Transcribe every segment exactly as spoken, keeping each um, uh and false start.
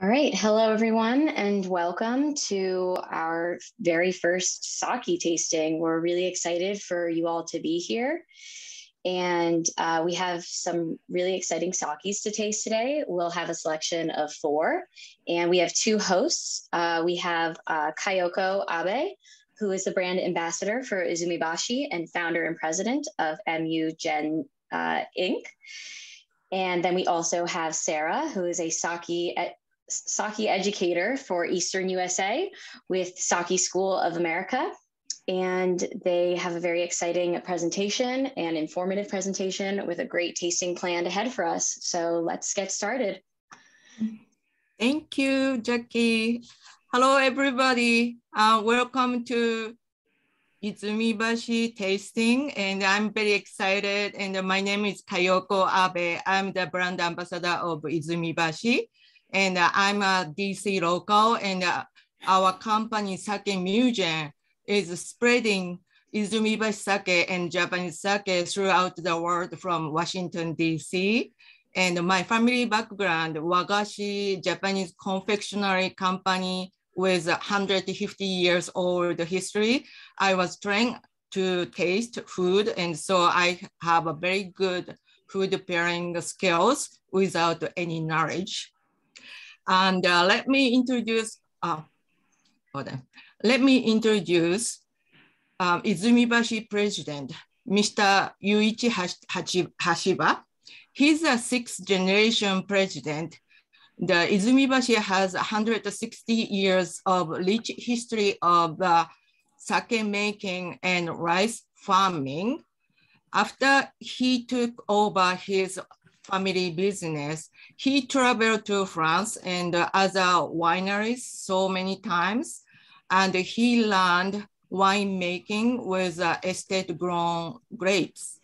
All right, hello everyone, and welcome to our very first sake tasting. We're really excited for you all to be here, and uh, we have some really exciting sakes to taste today. We'll have a selection of four, and we have two hosts. Uh, we have uh, Kayoko Abe, who is the brand ambassador for Izumibashi and founder and president of M U Gen uh, Incorporated. And then we also have Sara, who is a sake at sake educator for Eastern U S A with Sake School of America. And they have a very exciting presentation and informative presentation with a great tasting plan ahead for us. So let's get started. Thank you, Jackie. Hello, everybody. Uh, welcome to Izumibashi tasting, and I'm very excited. And my name is Kayoko Abe. I'm the brand ambassador of Izumibashi. And uh, I'm a D C local, and uh, our company Sake Mugen is spreading Izumibashi sake and Japanese sake throughout the world from Washington, D C. And my family background, Wagashi, Japanese confectionery company with one hundred fifty years old history. I was trained to taste food, and so I have a very good food pairing skills without any knowledge. And uh, let me introduce, uh, hold on. Let me introduce um, Izumibashi president, Mister Yuichi Hashiba. He's a sixth generation president. The Izumibashi has one hundred sixty years of rich history of uh, sake making and rice farming. After he took over his family business, he traveled to France and other wineries so many times, and he learned winemaking with estate-grown grapes.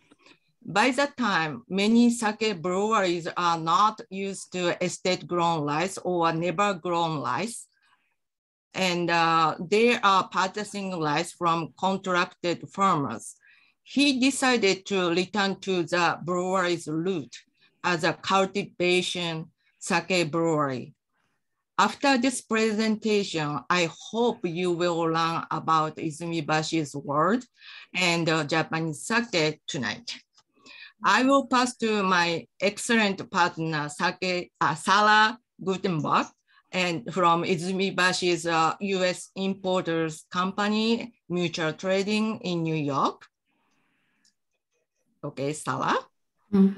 By that time, many sake breweries are not used to estate-grown rice or never-grown rice, and uh, they are purchasing rice from contracted farmers. He decided to return to the brewery's route as a cultivation sake brewery. After this presentation, I hope you will learn about Izumibashi's world and uh, Japanese sake tonight. I will pass to my excellent partner, sake, uh, Sara Guterbock, and from Izumibashi's uh, U S importers company, Mutual Trading in New York. Okay, Sara. Mm.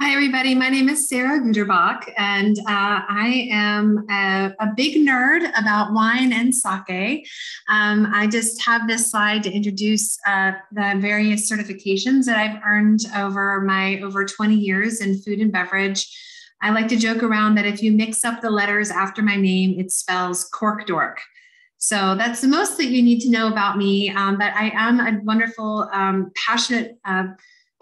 Hi, everybody. My name is Sara Guterbock, and uh, I am a, a big nerd about wine and sake. Um, I just have this slide to introduce uh, the various certifications that I've earned over my over twenty years in food and beverage. I like to joke around that if you mix up the letters after my name, it spells cork dork. So that's the most that you need to know about me, um, but I am a wonderful, um, passionate uh,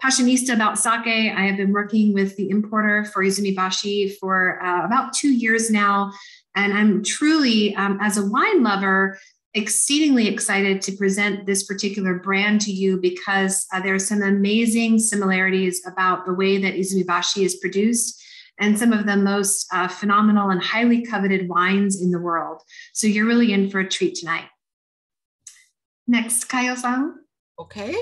passionista about sake. I have been working with the importer for Izumibashi for uh, about two years now. And I'm truly, um, as a wine lover, exceedingly excited to present this particular brand to you, because uh, there are some amazing similarities about the way that Izumibashi is produced and some of the most uh, phenomenal and highly coveted wines in the world. So you're really in for a treat tonight. Next, Kayo-san. Okay.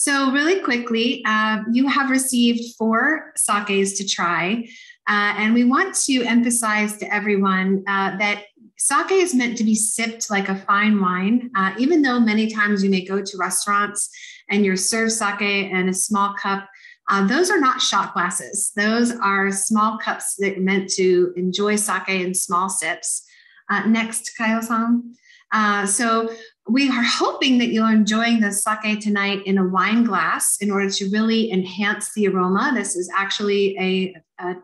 So really quickly, uh, you have received four sakes to try. Uh, and we want to emphasize to everyone uh, that sake is meant to be sipped like a fine wine, uh, even though many times you may go to restaurants and you're served sake in a small cup. Uh, those are not shot glasses. Those are small cups that are meant to enjoy sake in small sips. Uh, next, Kayo-san. Uh, so we are hoping that you're enjoying the sake tonight in a wine glass in order to really enhance the aroma. This is actually a, a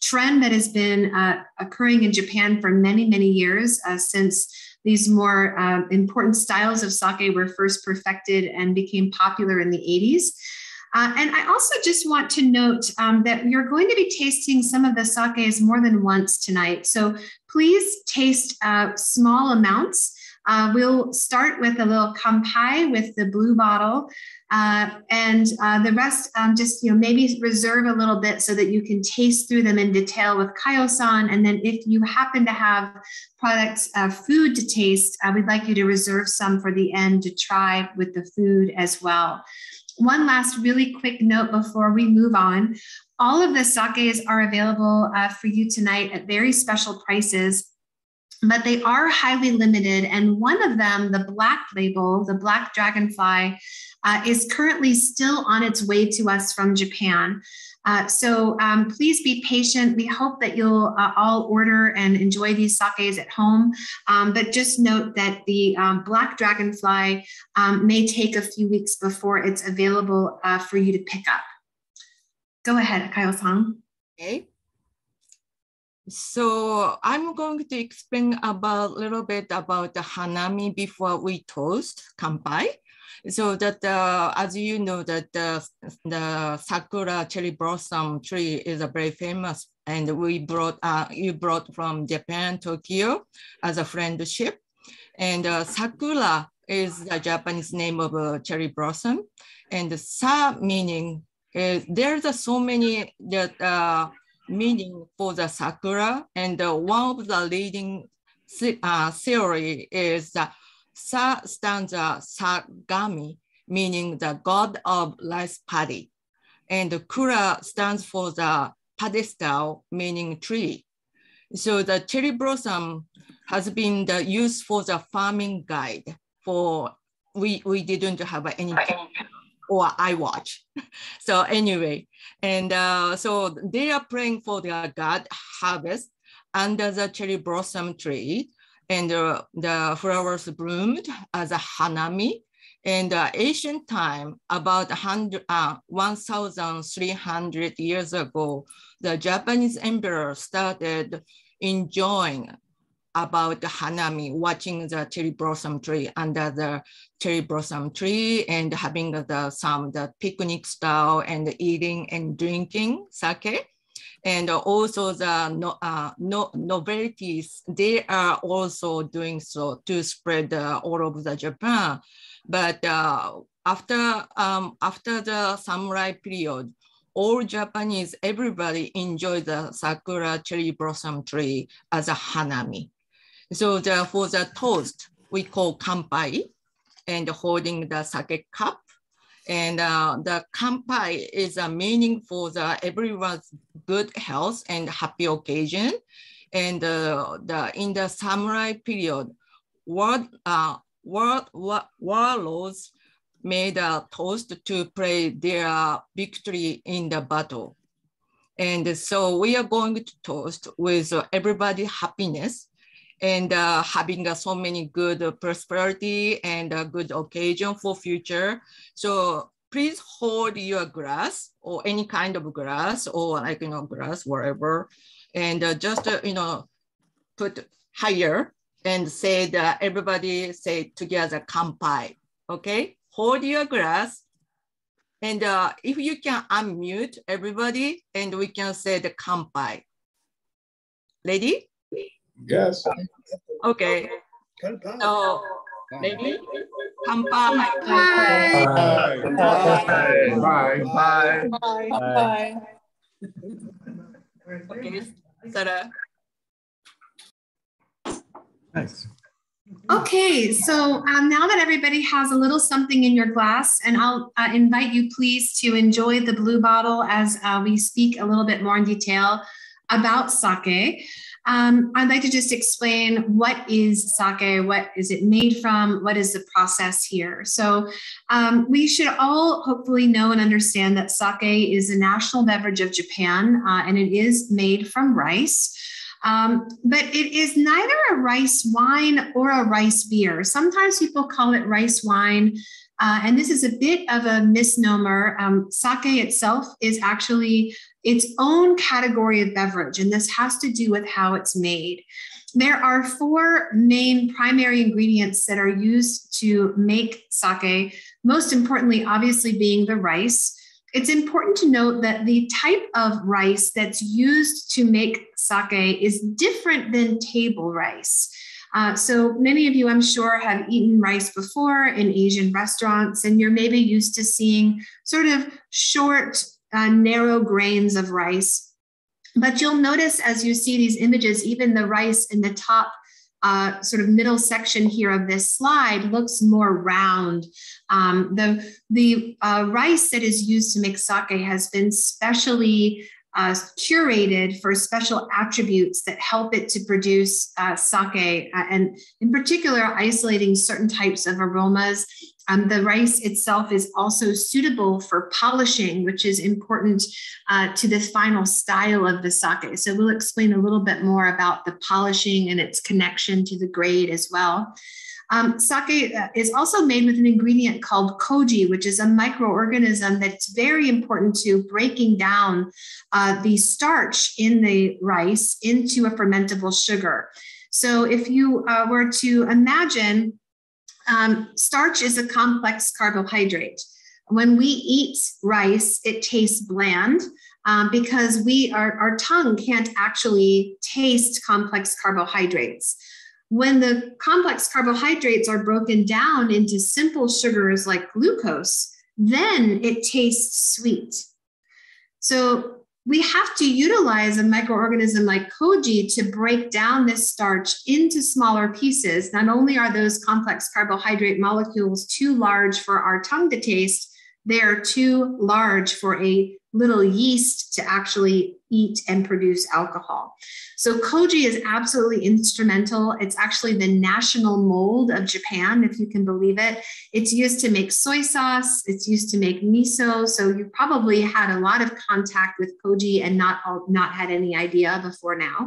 trend that has been uh, occurring in Japan for many, many years uh, since these more uh, important styles of sake were first perfected and became popular in the eighties. Uh, and I also just want to note um, that you're going to be tasting some of the sakes more than once tonight. So please taste uh, small amounts. Uh, we'll start with a little kampai with the blue bottle, uh, and uh, the rest um, just, you know, maybe reserve a little bit so that you can taste through them in detail with Kayo-san. And then if you happen to have products, uh, food to taste, uh, we'd like you to reserve some for the end to try with the food as well. One last really quick note before we move on. All of the sakes are available uh, for you tonight at very special prices, but they are highly limited. And one of them, the black label, the black dragonfly, uh, is currently still on its way to us from Japan. Uh, so um, please be patient. We hope that you'll uh, all order and enjoy these sakes at home. Um, but just note that the um, black dragonfly um, may take a few weeks before it's available uh, for you to pick up. Go ahead, Kayo-san. Okay. So I'm going to explain about a little bit about the hanami before we toast kampai. So that, uh, as you know, that the, the Sakura cherry blossom tree is a very famous, and we brought, uh, you brought from Japan, Tokyo, as a friendship. And uh, Sakura is the Japanese name of uh, cherry blossom, and sa meaning, uh, there's uh, so many that uh, meaning for the Sakura, and uh, one of the leading uh, theory is that Sa stands for Sagami, meaning the god of rice paddy. And the Kura stands for the pedestal, meaning tree. So the cherry blossom has been the used for the farming guide for, we, we didn't have any or I watch. So anyway, and uh, so they are praying for their god harvest under the cherry blossom tree. And uh, the flowers bloomed as a hanami. And uh, ancient time, about uh, one thousand three hundred years ago, the Japanese emperor started enjoying about the hanami, watching the cherry blossom tree under the cherry blossom tree and having the, some the picnic style and eating and drinking sake. And also the no, uh, no, novelties, they are also doing so to spread uh, all over the Japan. But uh, after, um, after the samurai period, all Japanese, everybody enjoyed the Sakura cherry blossom tree as a hanami. So the, for the toast, we call kampai, and holding the sake cup. And uh, the kampai is a meaning for the everyone's good health and happy occasion. And uh, the in the samurai period, war, uh, war, war, warlords made a toast to pray their victory in the battle. And so we are going to toast with everybody's happiness and uh, having uh, so many good uh, prosperity and a uh, good occasion for future. So please hold your glass or any kind of glass or like, you know, glass, whatever. And uh, just, uh, you know, put higher and say that everybody say together, kampai, okay? Hold your glass. And uh, if you can unmute everybody and we can say the kampai. Ready? Yes. Okay. So, maybe kampai. Bye. Bye. Okay, Sara. Nice. Okay, so um, now that everybody has a little something in your glass, and I'll uh, invite you please to enjoy the blue bottle as uh, we speak a little bit more in detail about sake. Um, I'd like to just explain what is sake, what is it made from, what is the process here. So um, we should all hopefully know and understand that sake is a national beverage of Japan, uh, and it is made from rice. Um, but it is neither a rice wine or a rice beer. Sometimes people call it rice wine. Uh, and this is a bit of a misnomer. Um, sake itself is actually its own category of beverage, and this has to do with how it's made. There are four main primary ingredients that are used to make sake, most importantly, obviously being the rice. It's important to note that the type of rice that's used to make sake is different than table rice. Uh, so many of you, I'm sure, have eaten rice before in Asian restaurants, and you're maybe used to seeing sort of short, uh, narrow grains of rice. But you'll notice as you see these images, even the rice in the top Uh, sort of middle section here of this slide looks more round. Um, the the uh, rice that is used to make sake has been specially uh, curated for special attributes that help it to produce uh, sake, uh, and in particular, isolating certain types of aromas. Um, the rice itself is also suitable for polishing, which is important uh, to the final style of the sake. So we'll explain a little bit more about the polishing and its connection to the grade as well. Um, sake is also made with an ingredient called koji, which is a microorganism that's very important to breaking down uh, the starch in the rice into a fermentable sugar. So if you uh, were to imagine, Um, starch is a complex carbohydrate. When we eat rice, it tastes bland um, because we are, our tongue can't actually taste complex carbohydrates. When the complex carbohydrates are broken down into simple sugars like glucose, then it tastes sweet. So we have to utilize a microorganism like koji to break down this starch into smaller pieces. Not only are those complex carbohydrate molecules too large for our tongue to taste, they're too large for a little yeast to actually eat and produce alcohol. So koji is absolutely instrumental. It's actually the national mold of Japan, if you can believe it. It's used to make soy sauce. It's used to make miso. So you probably had a lot of contact with koji and not, not had any idea before now.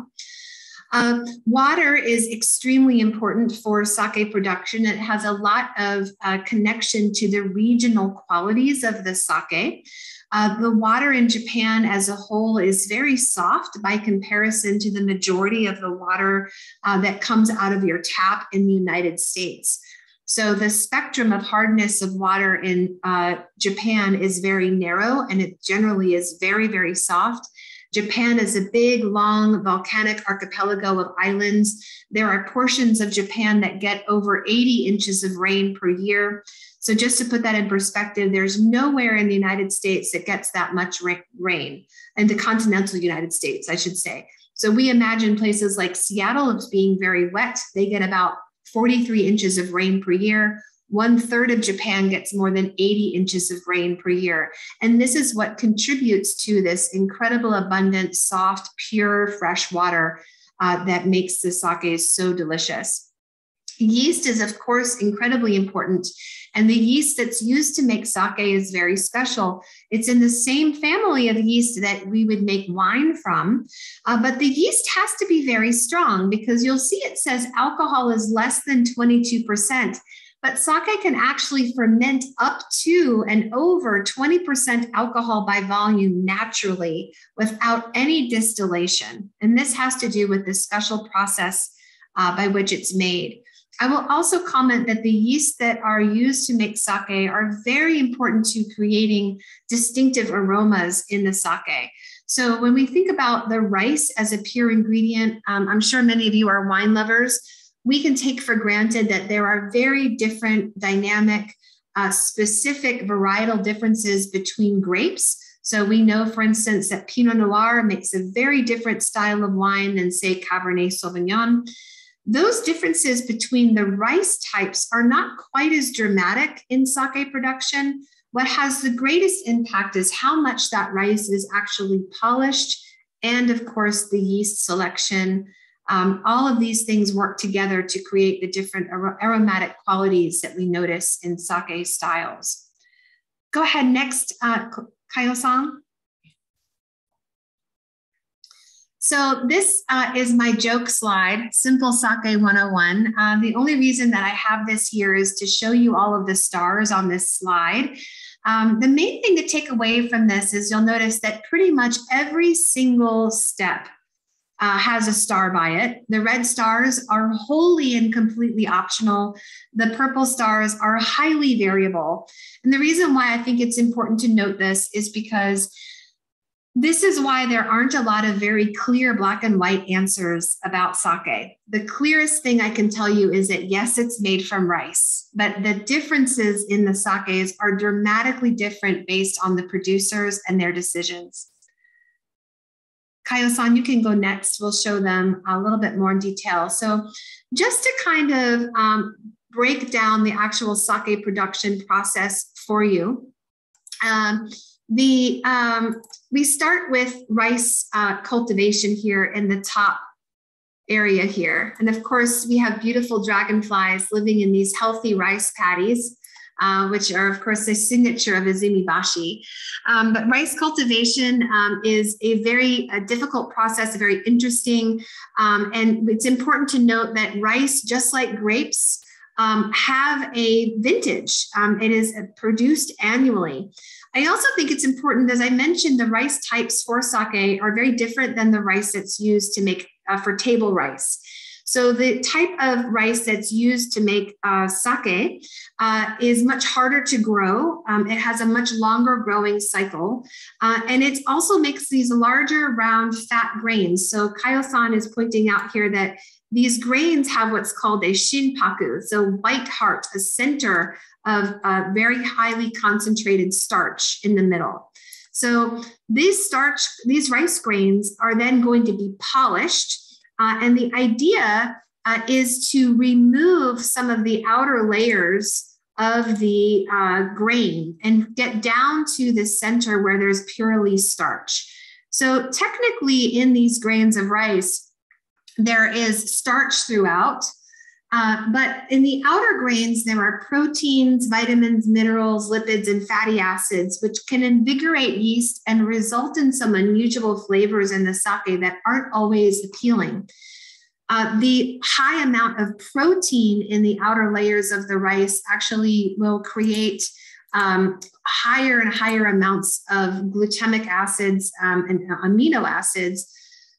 Uh, water is extremely important for sake production. It has a lot of uh, connection to the regional qualities of the sake. Uh, the water in Japan as a whole is very soft by comparison to the majority of the water uh, that comes out of your tap in the United States. So the spectrum of hardness of water in uh, Japan is very narrow, and it generally is very, very soft. Japan is a big, long volcanic archipelago of islands. There are portions of Japan that get over eighty inches of rain per year. So just to put that in perspective, there's nowhere in the United States that gets that much rain, in the continental United States, I should say. So we imagine places like Seattle as being very wet. They get about forty-three inches of rain per year. One third of Japan gets more than eighty inches of rain per year. And this is what contributes to this incredible, abundant, soft, pure, fresh water uh, that makes the sake so delicious. Yeast is, of course, incredibly important. And the yeast that's used to make sake is very special. It's in the same family of yeast that we would make wine from. Uh, but the yeast has to be very strong, because you'll see it says alcohol is less than twenty-two percent. But sake can actually ferment up to and over twenty percent alcohol by volume naturally without any distillation. And this has to do with the special process uh, by which it's made. I will also comment that the yeasts that are used to make sake are very important to creating distinctive aromas in the sake. So when we think about the rice as a pure ingredient, um, I'm sure many of you are wine lovers. We can take for granted that there are very different dynamic, uh, specific varietal differences between grapes. So we know, for instance, that Pinot Noir makes a very different style of wine than, say, Cabernet Sauvignon. Those differences between the rice types are not quite as dramatic in sake production. What has the greatest impact is how much that rice is actually polished, and of course, the yeast selection. Um, all of these things work together to create the different ar- aromatic qualities that we notice in sake styles. Go ahead, next, uh, Kayo-san. So this uh, is my joke slide, Simple Sake one oh one. Uh, the only reason that I have this here is to show you all of the stars on this slide. Um, the main thing to take away from this is you'll notice that pretty much every single step Uh, has a star by it. The red stars are wholly and completely optional. The purple stars are highly variable. And the reason why I think it's important to note this is because This is why there aren't a lot of very clear black and white answers about sake. The clearest thing I can tell you is that, yes, it's made from rice, but the differences in the sakes are dramatically different based on the producers and their decisions. Kayo-san, you can go next. We'll show them a little bit more in detail. So just to kind of um, break down the actual sake production process for you, um, The um, we start with rice uh, cultivation here in the top area here. And of course, we have beautiful dragonflies living in these healthy rice paddies, uh, which are, of course, a signature of Izumibashi. Um, but rice cultivation um, is a very a difficult process, very interesting. Um, and it's important to note that rice, just like grapes, um, have a vintage. Um, it is produced annually. I also think it's important, as I mentioned, the rice types for sake are very different than the rice that's used to make uh, for table rice. So the type of rice that's used to make uh, sake uh, is much harder to grow. Um, it has a much longer growing cycle. Uh, and it also makes these larger round fat grains. So Kayo-san is pointing out here that these grains have what's called a shinpaku, so white heart, a center of a very highly concentrated starch in the middle. So these starch, these rice grains are then going to be polished. Uh, and the idea uh, is to remove some of the outer layers of the uh, grain and get down to the center where there's purely starch. So technically in these grains of rice, there is starch throughout, uh, but in the outer grains, there are proteins, vitamins, minerals, lipids, and fatty acids, which can invigorate yeast and result in some unusual flavors in the sake that aren't always appealing. Uh, the high amount of protein in the outer layers of the rice actually will create um, higher and higher amounts of glutamic acids um, and amino acids.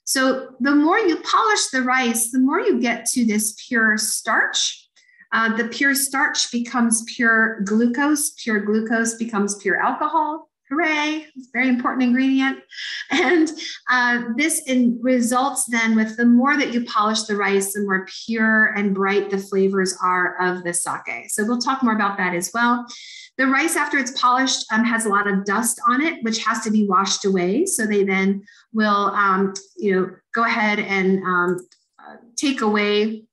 So the more you polish the rice, the more you get to this pure starch. Uh, the pure starch becomes pure glucose. Pure glucose becomes pure alcohol. Hooray, it's a very important ingredient. And uh, this in results then with the more that you polish the rice, the more pure and bright the flavors are of the sake. So we'll talk more about that as well. The rice, after it's polished, um, has a lot of dust on it, which has to be washed away. So they then will, um, you know, go ahead and um, uh, take away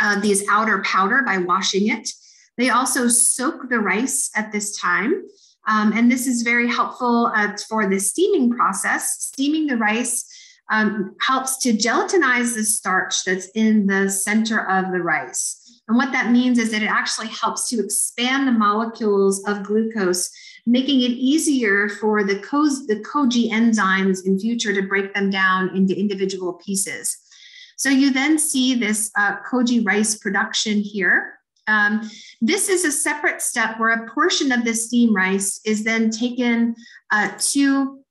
uh, these outer powder by washing it. They also soak the rice at this time. Um, and this is very helpful uh, for the steaming process. Steaming the rice um, helps to gelatinize the starch that's in the center of the rice. And what that means is that it actually helps to expand the molecules of glucose, making it easier for the, ko the koji enzymes in future to break them down into individual pieces. So you then see this uh, koji rice production here. Um, this is a separate step where a portion of the steam rice is then taken uh, to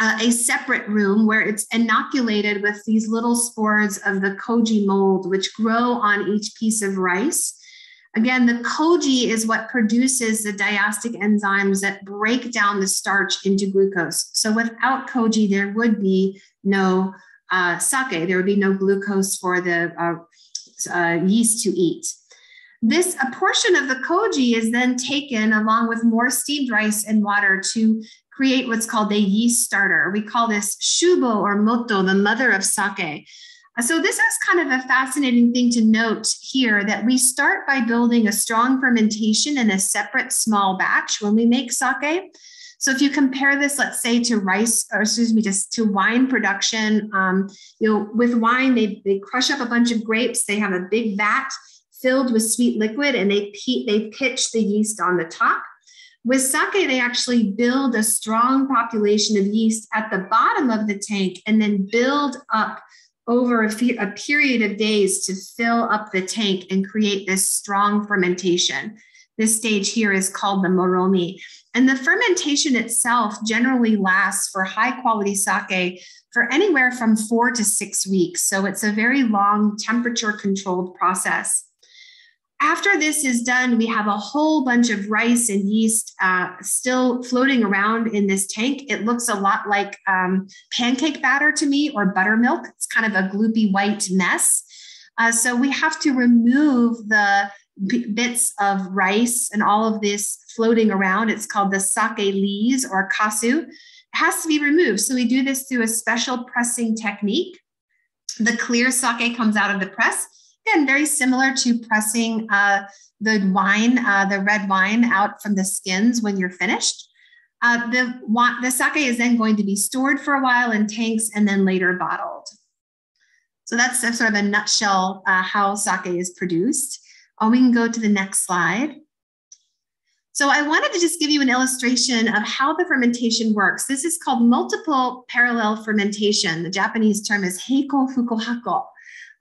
Uh, a separate room where it's inoculated with these little spores of the koji mold, which grow on each piece of rice. Again, the koji is what produces the diastic enzymes that break down the starch into glucose. So without koji, there would be no uh, sake. There would be no glucose for the uh, uh, yeast to eat. This, a portion of the koji is then taken along with more steamed rice and water to create what's called a yeast starter. We call this shubo or moto, the mother of sake. So this is kind of a fascinating thing to note here, that we start by building a strong fermentation in a separate small batch when we make sake. So if you compare this, let's say, to rice, or excuse me, just to wine production, um, you know, with wine, they, they crush up a bunch of grapes. They have a big vat filled with sweet liquid, and they, they pitch the yeast on the top. With sake, they actually build a strong population of yeast at the bottom of the tank and then build up over a, few, a period of days to fill up the tank and create this strong fermentation. This stage here is called the moromi. And the fermentation itself generally lasts for high quality sake for anywhere from four to six weeks. So it's a very long temperature controlled process. After this is done, we have a whole bunch of rice and yeast uh, still floating around in this tank. It looks a lot like um, pancake batter to me, or buttermilk. It's kind of a gloopy white mess. Uh, so we have to remove the bits of rice and all of this floating around. It's called the sake lees, or kasu. It has to be removed. So we do this through a special pressing technique. The clear sake comes out of the press. Again, very similar to pressing uh, the wine, uh, the red wine out from the skins when you're finished. Uh, the, the sake is then going to be stored for a while in tanks and then later bottled. So that's sort of a nutshell uh, how sake is produced. Oh, we can go to the next slide. So I wanted to just give you an illustration of how the fermentation works. This is called multiple parallel fermentation. The Japanese term is heikō fukuhakkō.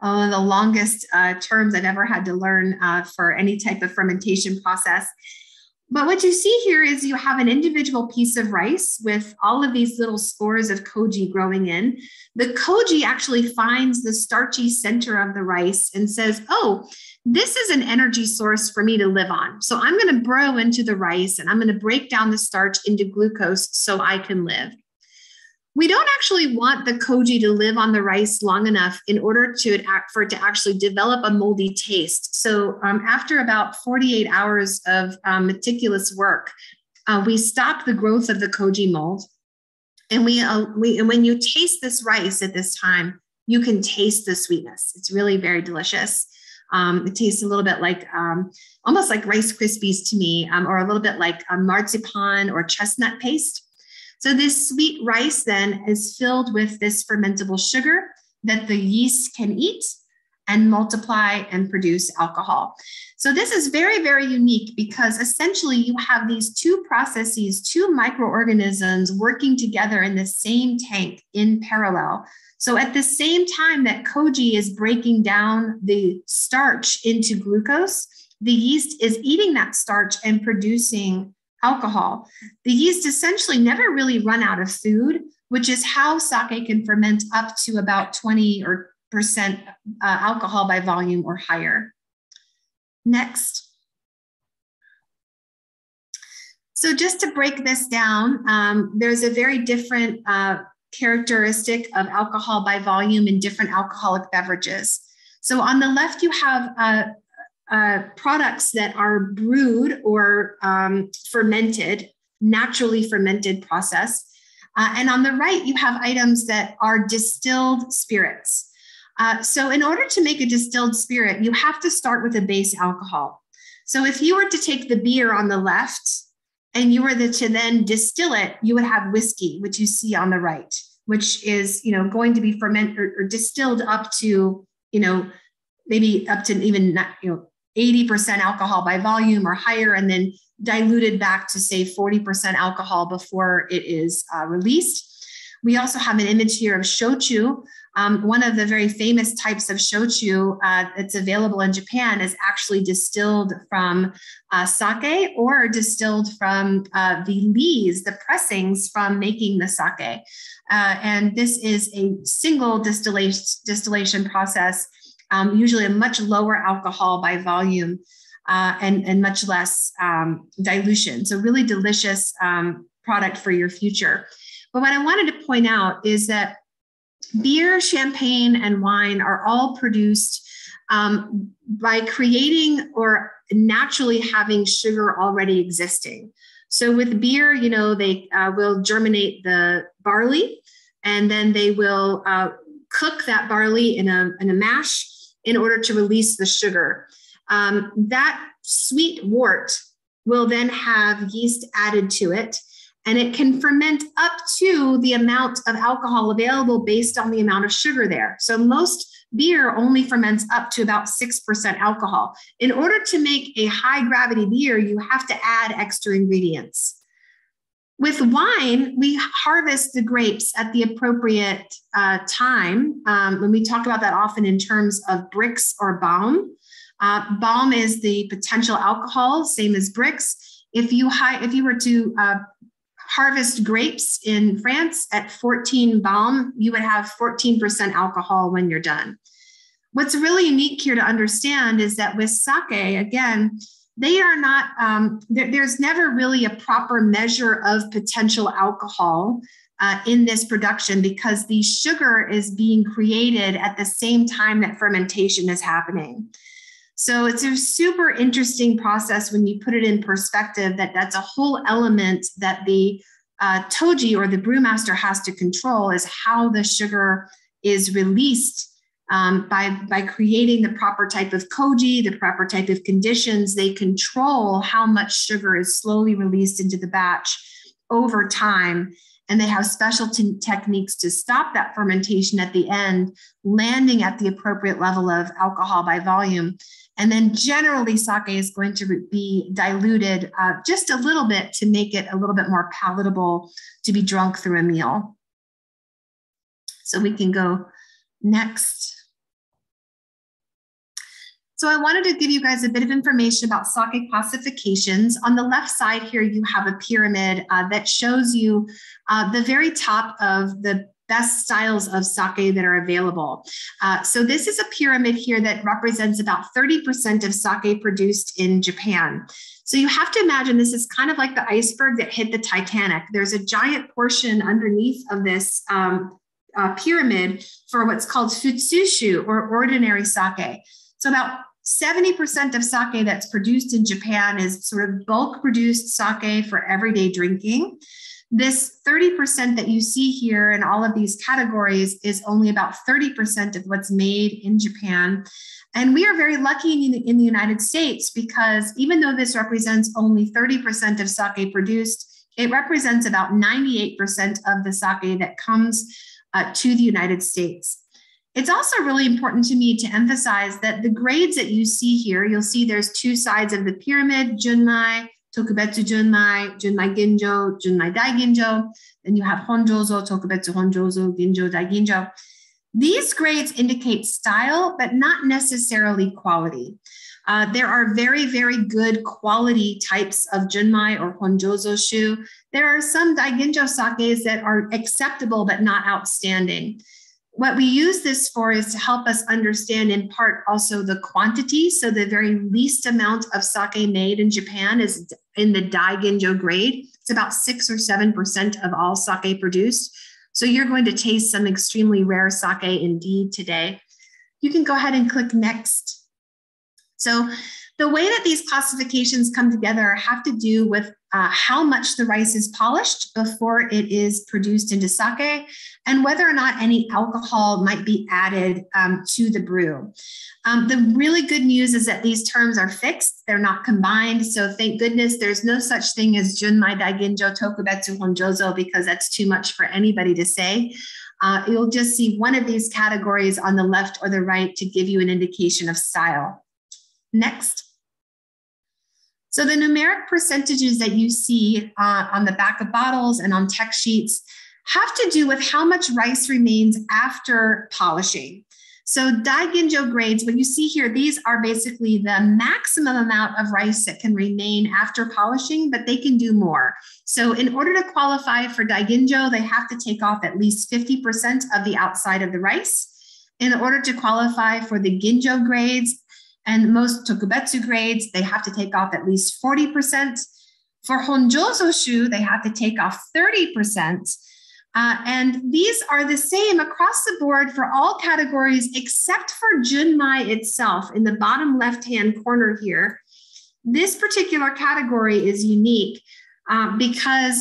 Oh, one of the longest uh, terms I've ever had to learn uh, for any type of fermentation process. But what you see here is you have an individual piece of rice with all of these little spores of koji growing in. The koji actually finds the starchy center of the rice and says, oh, this is an energy source for me to live on. So I'm going to burrow into the rice and I'm going to break down the starch into glucose so I can live. We don't actually want the koji to live on the rice long enough in order to act, for it to actually develop a moldy taste. So um, after about forty-eight hours of um, meticulous work, uh, we stop the growth of the koji mold. And, we, uh, we, and when you taste this rice at this time, you can taste the sweetness. It's really very delicious. Um, it tastes a little bit like, um, almost like Rice Krispies to me, um, or a little bit like a marzipan or chestnut paste. So this sweet rice then is filled with this fermentable sugar that the yeast can eat and multiply and produce alcohol. So this is very, very unique because essentially you have these two processes, two microorganisms working together in the same tank in parallel. So at the same time that koji is breaking down the starch into glucose, the yeast is eating that starch and producing alcohol. The yeast essentially never really run out of food, which is how sake can ferment up to about twenty percent uh, alcohol by volume or higher. Next. So just to break this down, um, there's a very different uh, characteristic of alcohol by volume in different alcoholic beverages. So on the left, you have uh, Uh, products that are brewed or um, fermented, naturally fermented process. Uh, and on the right, you have items that are distilled spirits. Uh, so in order to make a distilled spirit, you have to start with a base alcohol. So if you were to take the beer on the left and you were the, to then distill it, you would have whiskey, which you see on the right, which is, you know, going to be fermented or, or distilled up to, you know, maybe up to even, not, you know, eighty percent alcohol by volume or higher, and then diluted back to say forty percent alcohol before it is uh, released. We also have an image here of shochu. Um, one of the very famous types of shochu uh, that's available in Japan is actually distilled from uh, sake or distilled from uh, the lees, the pressings from making the sake. Uh, and this is a single distillation, distillation process. Um, usually a much lower alcohol by volume uh, and, and much less um, dilution. So really delicious um, product for your future. But what I wanted to point out is that beer, champagne, and wine are all produced um, by creating or naturally having sugar already existing. So with beer, you know, they uh, will germinate the barley, and then they will uh, cook that barley in a, in a mash in order to release the sugar. Um, that sweet wort will then have yeast added to it, and it can ferment up to the amount of alcohol available based on the amount of sugar there. So most beer only ferments up to about six percent alcohol. In order to make a high gravity beer, you have to add extra ingredients. With wine, we harvest the grapes at the appropriate uh, time. Um, and we talk about that often in terms of bricks or balm. Uh, balm is the potential alcohol, same as bricks. If you, hi if you were to uh, harvest grapes in France at fourteen balm, you would have fourteen percent alcohol when you're done. What's really unique here to understand is that with sake, again, they are not, um, there, there's never really a proper measure of potential alcohol uh, in this production, because the sugar is being created at the same time that fermentation is happening. So it's a super interesting process when you put it in perspective, that that's a whole element that the uh, toji or the brewmaster has to control, is how the sugar is released. Um, by, by creating the proper type of koji, the proper type of conditions, they control how much sugar is slowly released into the batch over time. And they have special t- techniques to stop that fermentation at the end, landing at the appropriate level of alcohol by volume. And then generally sake is going to be diluted uh, just a little bit to make it a little bit more palatable to be drunk through a meal. So we can go next. So I wanted to give you guys a bit of information about sake classifications. On the left side here, you have a pyramid uh, that shows you uh, the very top of the best styles of sake that are available. Uh, so this is a pyramid here that represents about thirty percent of sake produced in Japan. So you have to imagine this is kind of like the iceberg that hit the Titanic. There's a giant portion underneath of this um, uh, pyramid for what's called futsushu, or ordinary sake. So about seventy percent of sake that's produced in Japan is sort of bulk produced sake for everyday drinking. This thirty percent that you see here in all of these categories is only about thirty percent of what's made in Japan. And we are very lucky in the, in the United States, because even though this represents only thirty percent of sake produced, it represents about ninety-eight percent of the sake that comes uh, to the United States. It's also really important to me to emphasize that the grades that you see here, you'll see there's two sides of the pyramid: Junmai, Tokubetsu Junmai, Junmai Ginjo, Junmai Daiginjo. Then you have Honjozo, Tokubetsu Honjozo, Ginjo, Daiginjo. These grades indicate style, but not necessarily quality. Uh, there are very, very good quality types of Junmai or Honjozo shu. There are some Daiginjo sakes that are acceptable, but not outstanding. What we use this for is to help us understand, in part, also the quantity. So the very least amount of sake made in Japan is in the Daiginjo grade. It's about six or seven percent of all sake produced. So you're going to taste some extremely rare sake indeed today. You can go ahead and click next. So the way that these classifications come together have to do with Uh, how much the rice is polished before it is produced into sake, and whether or not any alcohol might be added um, to the brew. Um, the really good news is that these terms are fixed. They're not combined. So thank goodness there's no such thing as Junmai Daiginjo Tokubetsu Honjozo, because that's too much for anybody to say. Uh, you'll just see one of these categories on the left or the right to give you an indication of style. Next. So the numeric percentages that you see uh, on the back of bottles and on tech sheets have to do with how much rice remains after polishing. So Daiginjo grades, what you see here, these are basically the maximum amount of rice that can remain after polishing, but they can do more. So in order to qualify for Daiginjo, they have to take off at least fifty percent of the outside of the rice. In order to qualify for the Ginjo grades, and most Tokubetsu grades, they have to take off at least forty percent. For Honjozo shu, they have to take off thirty percent. Uh, and these are the same across the board for all categories, except for Junmai itself in the bottom left-hand corner here. This particular category is unique uh, because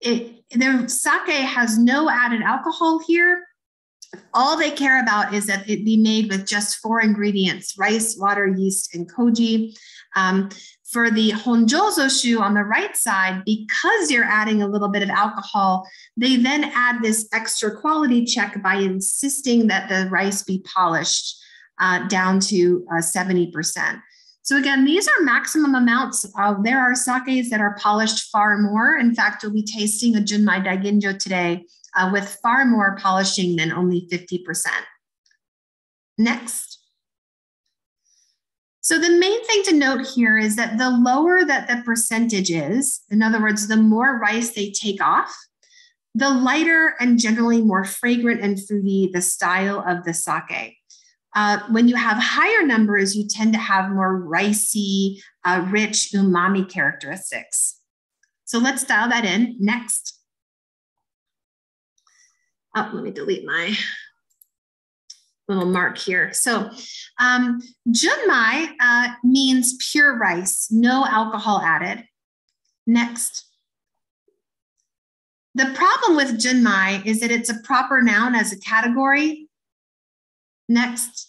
it, their sake has no added alcohol here. All they care about is that it be made with just four ingredients: rice, water, yeast, and koji. Um, for the Honjozo shu on the right side, because you're adding a little bit of alcohol, they then add this extra quality check by insisting that the rice be polished uh, down to uh, seventy percent. So again, these are maximum amounts. Uh, there are sakes that are polished far more. In fact, you'll be tasting a Junmai Daiginjo today Uh, with far more polishing than only fifty percent. Next. So the main thing to note here is that the lower that the percentage is, in other words, the more rice they take off, the lighter and generally more fragrant and fruity the style of the sake. Uh, when you have higher numbers, you tend to have more ricey, uh, rich umami characteristics. So let's dial that in. Next. Oh, let me delete my little mark here. So um, junmai uh, means pure rice, no alcohol added. Next. The problem with junmai is that it's a proper noun as a category. Next,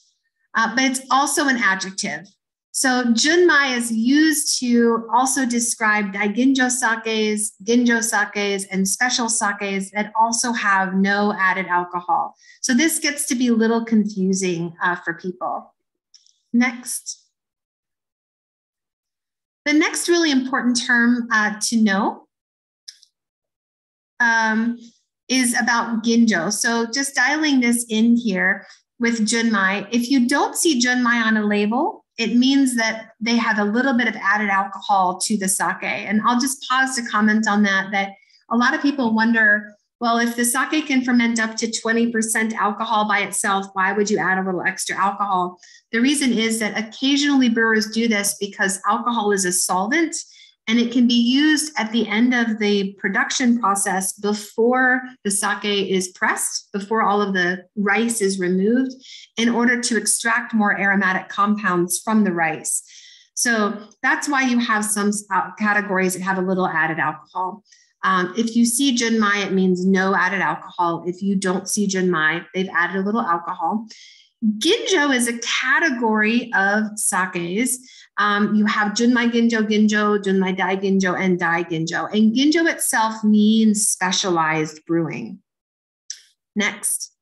uh, but it's also an adjective. So junmai is used to also describe daiginjo sakes, ginjo sakes, and special sakes that also have no added alcohol. So this gets to be a little confusing uh, for people. Next. The next really important term uh, to know um, is about ginjo. So just dialing this in here, with junmai, if you don't see junmai on a label, it means that they have a little bit of added alcohol to the sake. And I'll just pause to comment on that, that a lot of people wonder, well, if the sake can ferment up to twenty percent alcohol by itself, why would you add a little extra alcohol? The reason is that occasionally brewers do this because alcohol is a solvent and it can be used at the end of the production process before the sake is pressed, before all of the rice is removed, in order to extract more aromatic compounds from the rice. So that's why you have some categories that have a little added alcohol. Um, if you see junmai, it means no added alcohol. If you don't see junmai, they've added a little alcohol. Ginjo is a category of sakes. Um, you have junmai ginjo, ginjo, junmai dai ginjo, and dai ginjo. And ginjo itself means specialized brewing. Next,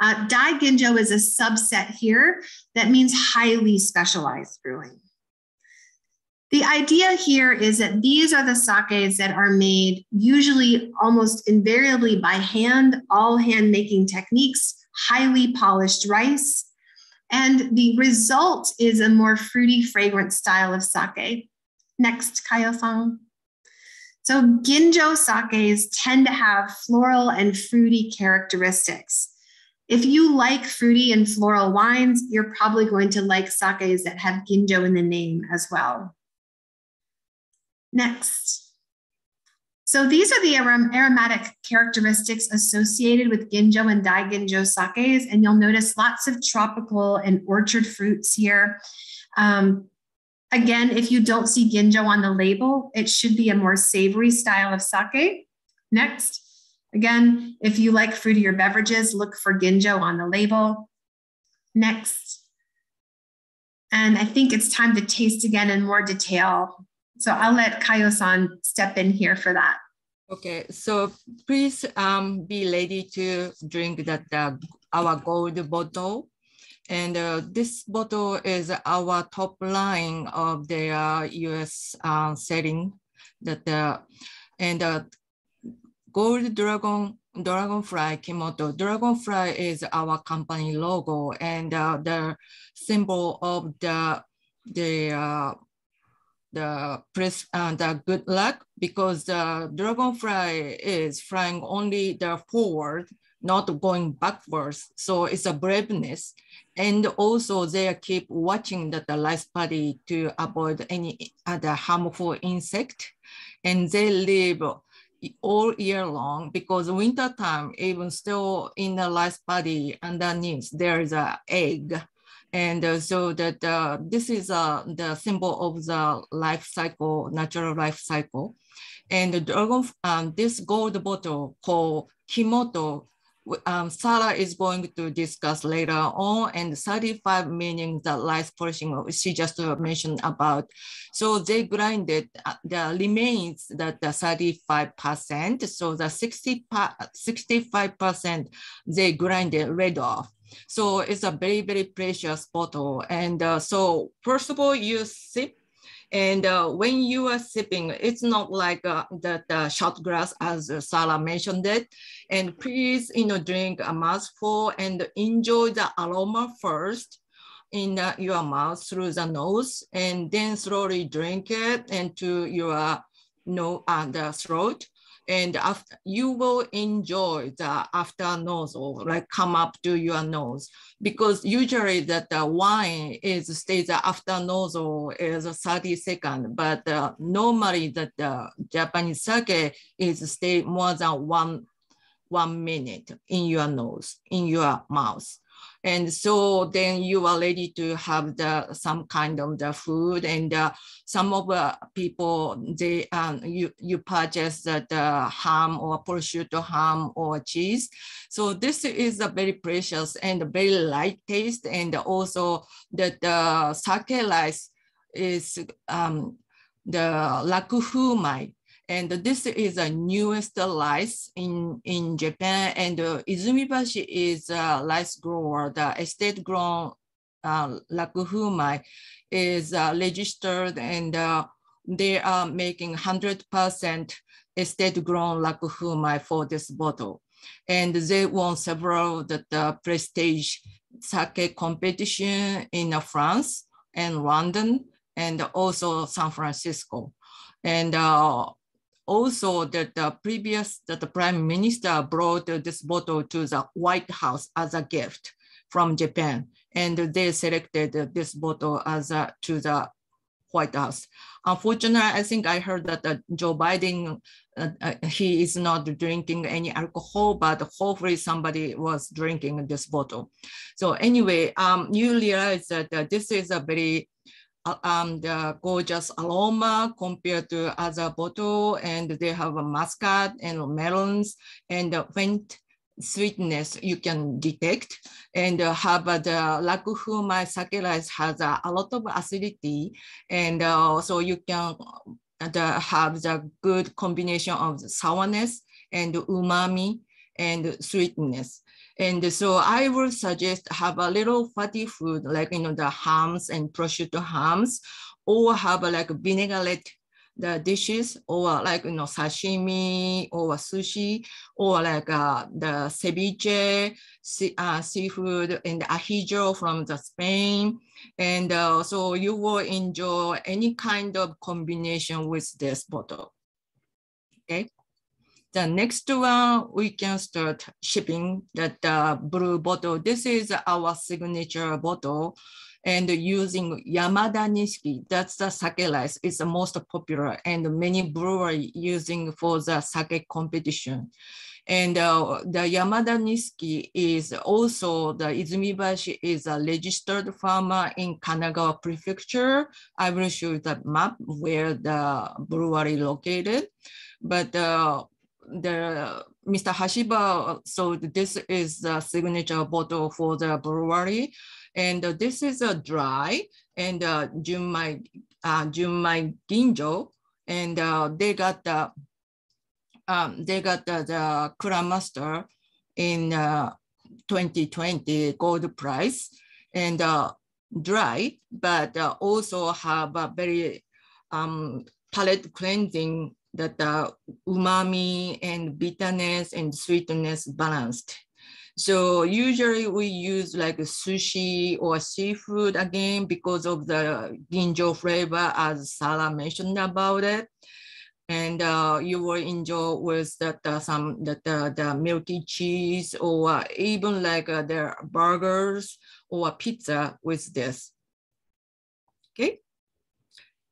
uh, dai ginjo is a subset here that means highly specialized brewing. The idea here is that these are the sakes that are made usually almost invariably by hand, all hand making techniques, highly polished rice, and the result is a more fruity, fragrant style of sake. Next, Kayo-san. So ginjo sakes tend to have floral and fruity characteristics. If you like fruity and floral wines, you're probably going to like sakes that have ginjo in the name as well. Next. So these are the arom aromatic characteristics associated with ginjo and daiginjo sakes, and you'll notice lots of tropical and orchard fruits here. Um, again, if you don't see ginjo on the label, it should be a more savory style of sake. Next, again, if you like fruitier beverages, look for ginjo on the label. Next, and I think it's time to taste again in more detail. So I'll let Kayo-san step in here for that. Okay, so please um, be ready to drink that uh, our gold bottle. And uh, this bottle is our top line of the uh, U S uh, setting. That, uh, and uh, gold dragon, dragonfly Kimoto. Dragonfly is our company logo and uh, the symbol of the, the uh, the press and uh, the good luck, because the dragonfly is flying only the forward, not going backwards. So it's a braveness. And also they keep watching that the rice paddy to avoid any other harmful insect. And they live all year long because winter time, even still in the rice paddy underneath, there is an egg. And uh, so that uh, this is uh, the symbol of the life cycle, natural life cycle. And the dragon, um, this gold bottle called Kimoto, um, Sara is going to discuss later on, and thirty-five meaning the life portion she just mentioned about. So they grinded the remains that the thirty-five percent, so the sixty-five percent they grinded red off. So it's a very, very precious bottle. And uh, so first of all, you sip. And uh, when you are sipping, it's not like uh, that uh, shot glass, as uh, Sara mentioned it. And please, you know, drink a mouthful and enjoy the aroma first in uh, your mouth through the nose, and then slowly drink it into your, you know, uh, the throat. and after, you will enjoy the after nose or like come up to your nose, because usually that the wine is stays after nose or is thirty seconds, but uh, normally that the Japanese sake is stay more than one one minute in your nose, in your mouth. And so then you are ready to have the some kind of the food. And uh, some of uh, people, they um, you, you purchase the, the ham or prosciutto ham or cheese. So this is a very precious and very light taste. And also that the uh, sake rice is um, the Rakufumai. And this is the newest rice in, in Japan. And uh, Izumibashi is a rice grower. The estate grown uh, Rakufumai is uh, registered, and uh, they are making one hundred percent estate grown Rakufumai for this bottle. And they won several the, the prestige sake competition in uh, France and London and also San Francisco. And uh, also that the previous, that the prime minister brought this bottle to the White House as a gift from Japan. And they selected this bottle as a, to the White House. Unfortunately, I think I heard that uh, Joe Biden, uh, uh, he is not drinking any alcohol, but hopefully somebody was drinking this bottle. So anyway, um, you realize that uh, this is a very Uh, um, the gorgeous aroma compared to other bottle, and they have a muscat and melons and uh, faint sweetness you can detect. And uh, have uh, the Rakufumai sake rice has uh, a lot of acidity, and uh, so you can uh, have the good combination of the sourness and umami and sweetness. And so I will suggest have a little fatty food, like, you know, the hams and prosciutto hams, or have a, like vinaigrette the dishes, or like, you know, sashimi or sushi, or like uh, the ceviche, sea, uh, seafood and ajijo from the Spain. And uh, so you will enjoy any kind of combination with this bottle, okay? The next one, we can start shipping that uh, blue bottle. This is our signature bottle, and using Yamada Nishiki. That's the sake rice. It's the most popular, and many breweries using for the sake competition. And uh, the Yamada Nishiki is also, the Izumibashi is a registered farmer in Kanagawa Prefecture. I will show you the map where the brewery located, but uh, the Mister Hashiba, so this is the signature bottle for the brewery, and uh, this is a uh, dry and uh, Junmai uh, Junmai Ginjo, and uh, they got the um, they got the, the Kura Master in uh, twenty twenty gold prize, and uh, dry, but uh, also have a very um, palate cleansing, that the umami and bitterness and sweetness balanced. So usually we use like sushi or seafood again because of the ginjo flavor, as Sara mentioned about it. And uh, you will enjoy with that uh, some that uh, the milky cheese, or uh, even like uh, their burgers or pizza with this, okay?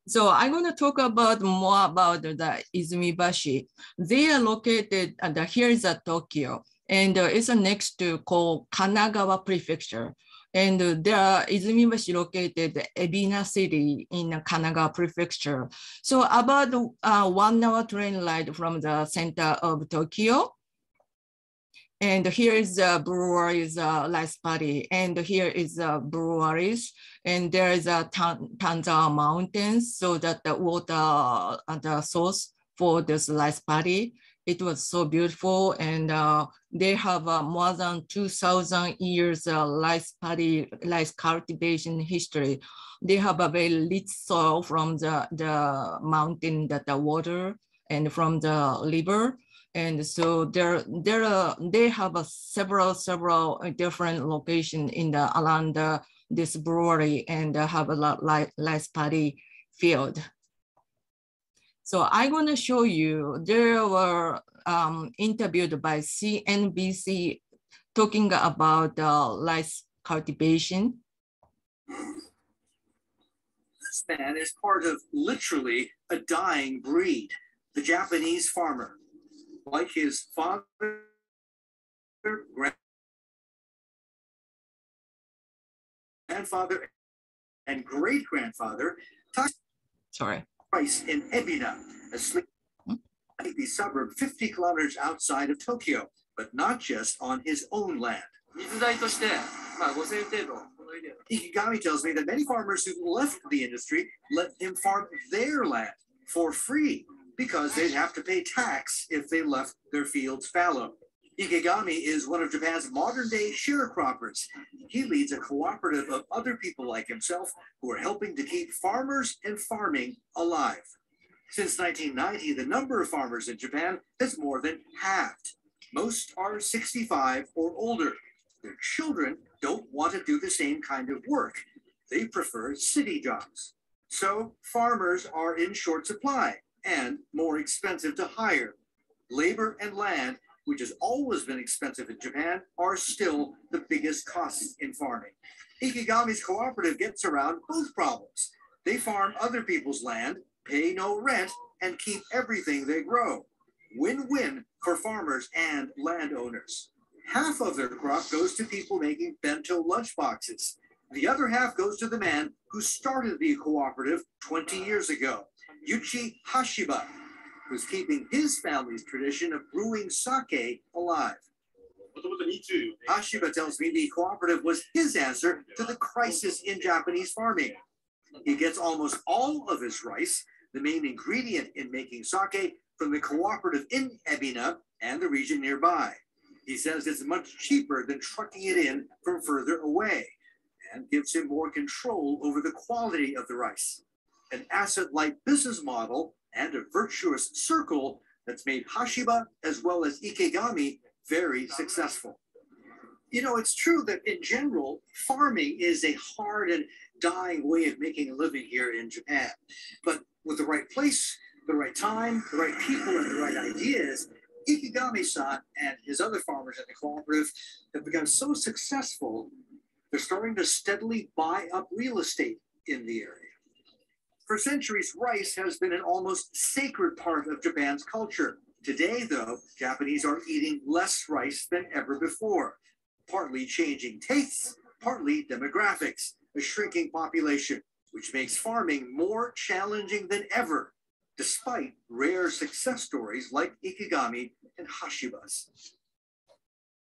So I'm going to talk about more about the Izumibashi. They are located, and here is a Tokyo, and it's next to called Kanagawa Prefecture. And the Izumibashi located Ebina City in Kanagawa Prefecture. So about uh, one hour train ride from the center of Tokyo. And here is the brewery's uh, rice party, and here is the uh, breweries, and there is a Tanzawa mountains, so that the water, uh, the source for this rice party. It was so beautiful, and uh, they have uh, more than two thousand years uh, rice paddy, rice cultivation history. They have a very rich soil from the, the mountain, that the water, and from the river. And so there, there are, they have a several, several different locations in the around the, this brewery, and have a lot like rice paddy field. So I'm gonna show you, they were um, interviewed by C N B C talking about uh, rice cultivation. This man is part of literally a dying breed, the Japanese farmer. Like his father, grandfather, and great-grandfather, sorry, rice in Ebina, a sleepy suburb fifty kilometers outside of Tokyo, but not just on his own land. Ikegami tells me that many farmers who left the industry let him farm their land for free because they'd have to pay tax if they left their fields fallow. Ikegami is one of Japan's modern-day sharecroppers. He leads a cooperative of other people like himself who are helping to keep farmers and farming alive. Since nineteen ninety, the number of farmers in Japan has more than halved. Most are sixty-five or older. Their children don't want to do the same kind of work. They prefer city jobs. So farmers are in short supply and more expensive to hire. Labor and land, which has always been expensive in Japan, are still the biggest costs in farming. Ikegami's cooperative gets around both problems. They farm other people's land, pay no rent, and keep everything they grow. Win-win for farmers and landowners. Half of their crop goes to people making bento lunchboxes. The other half goes to the man who started the cooperative twenty years ago, Yuichi Hashiba, who's keeping his family's tradition of brewing sake alive. Hashiba tells me the cooperative was his answer to the crisis in Japanese farming. He gets almost all of his rice, the main ingredient in making sake, from the cooperative in Ebina and the region nearby. He says it's much cheaper than trucking it in from further away and gives him more control over the quality of the rice. An asset-light business model and a virtuous circle that's made Hashiba as well as Ikegami very successful. You know, it's true that in general, farming is a hard and dying way of making a living here in Japan. But with the right place, the right time, the right people, and the right ideas, Ikegami-san and his other farmers at the cooperative have become so successful, they're starting to steadily buy up real estate in the area. For centuries, rice has been an almost sacred part of Japan's culture. Today, though, Japanese are eating less rice than ever before, partly changing tastes, partly demographics, a shrinking population, which makes farming more challenging than ever, despite rare success stories like Ikegami and Hashiba's.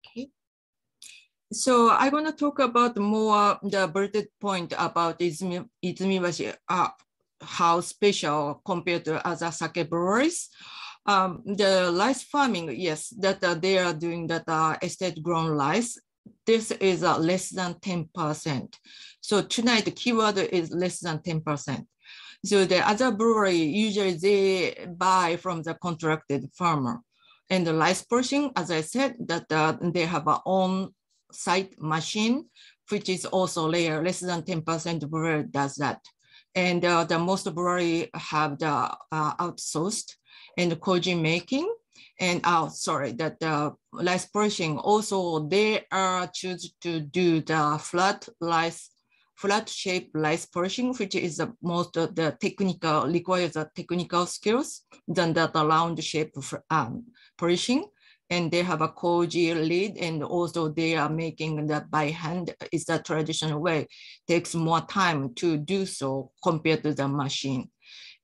Okay. So I'm going to talk about more the bullet point about Izumi, Izumibashi uh, how special compared to other sake breweries. Um, the rice farming, yes, that uh, they are doing that uh, estate-grown rice. This is uh, less than ten percent. So tonight the keyword is less than ten percent. So the other brewery, usually they buy from the contracted farmer. And the rice portion, as I said, that uh, they have a on-site machine, which is also rare, less than ten percent brewery does that. And uh, the most brewery have the uh, outsourced and the koji making, and oh, sorry, that the rice portion also they are choose to do the flat rice, flat shaped rice portion, which is the most of the technical requires the technical skills than that the round shape um, portion, and they have a koji lid, and also they are making that by hand is the traditional way. Takes more time to do so compared to the machine.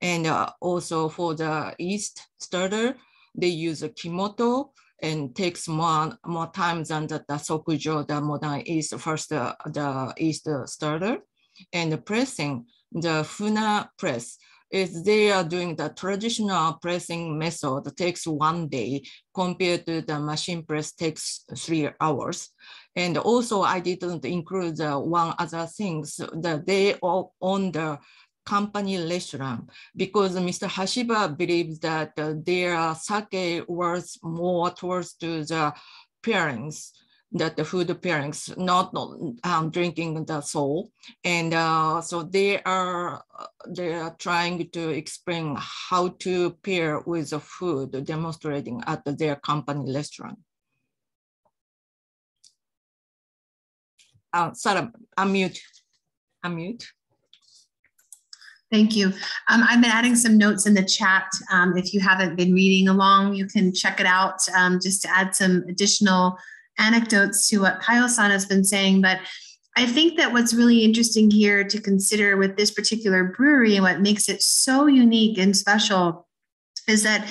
And uh, also for the yeast starter, they use a Kimoto and takes more, more time than the, the Sokujō, the modern yeast, first uh, the yeast starter. And the pressing, the Funa press, is they are doing the traditional pressing method that takes one day compared to the machine press takes three hours. And also I didn't include the one other things that they all own the company restaurant because Mister Hashiba believes that uh, their sake was more towards to the parents that the food pairings, not um, drinking the soul. And uh, so they are, they are trying to explain how to pair with the food, demonstrating at their company restaurant. Uh, Sara, unmute, unmute. Thank you. Um, I've been adding some notes in the chat. Um, if you haven't been reading along, you can check it out um, just to add some additional anecdotes to what Kayo-san has been saying. But I think that what's really interesting here to consider with this particular brewery and what makes it so unique and special is that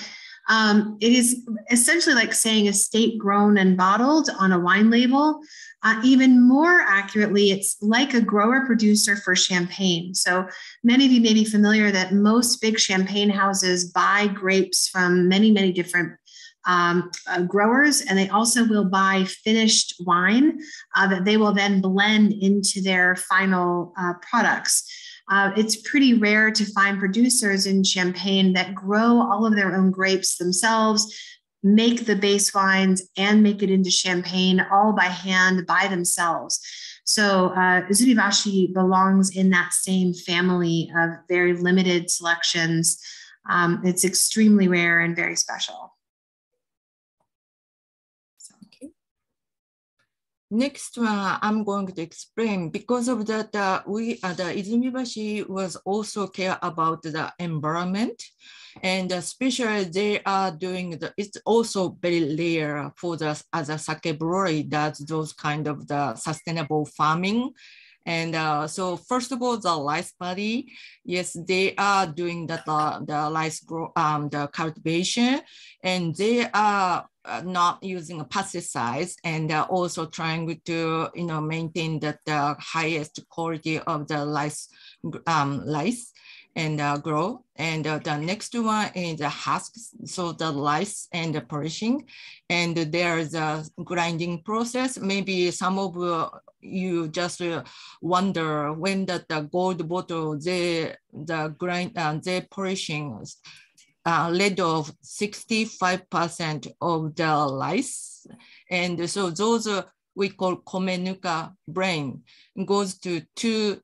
um, it is essentially like saying estate grown and bottled on a wine label. Uh, even more accurately, it's like a grower-producer for champagne. So many of you may be familiar that most big champagne houses buy grapes from many, many different um, uh, growers, and they also will buy finished wine uh, that they will then blend into their final uh, products. Uh, it's pretty rare to find producers in Champagne that grow all of their own grapes themselves, make the base wines and make it into champagne all by hand by themselves. So uh, Izumibashi belongs in that same family of very limited selections. Um, it's extremely rare and very special. So. Okay. Next, uh, I'm going to explain, because of that, uh, we uh, the Izumibashi was also care about the environment. And especially they are doing the, it's also very rare for the other sake brewery that those kind of the sustainable farming. And uh, so first of all, the rice paddy, yes, they are doing that uh, the rice grow, um, the cultivation, and they are not using pesticides, and uh, also trying to you know maintain that the highest quality of the rice um, rice. and uh, grow. And uh, the next one is the husks, so the rice and the polishing. And there is a grinding process. Maybe some of uh, you just uh, wonder when that the gold bottle, they, the grind, uh, they polishing uh, lead of sixty-five percent of the rice. And so those uh, we call komenuka brain goes to two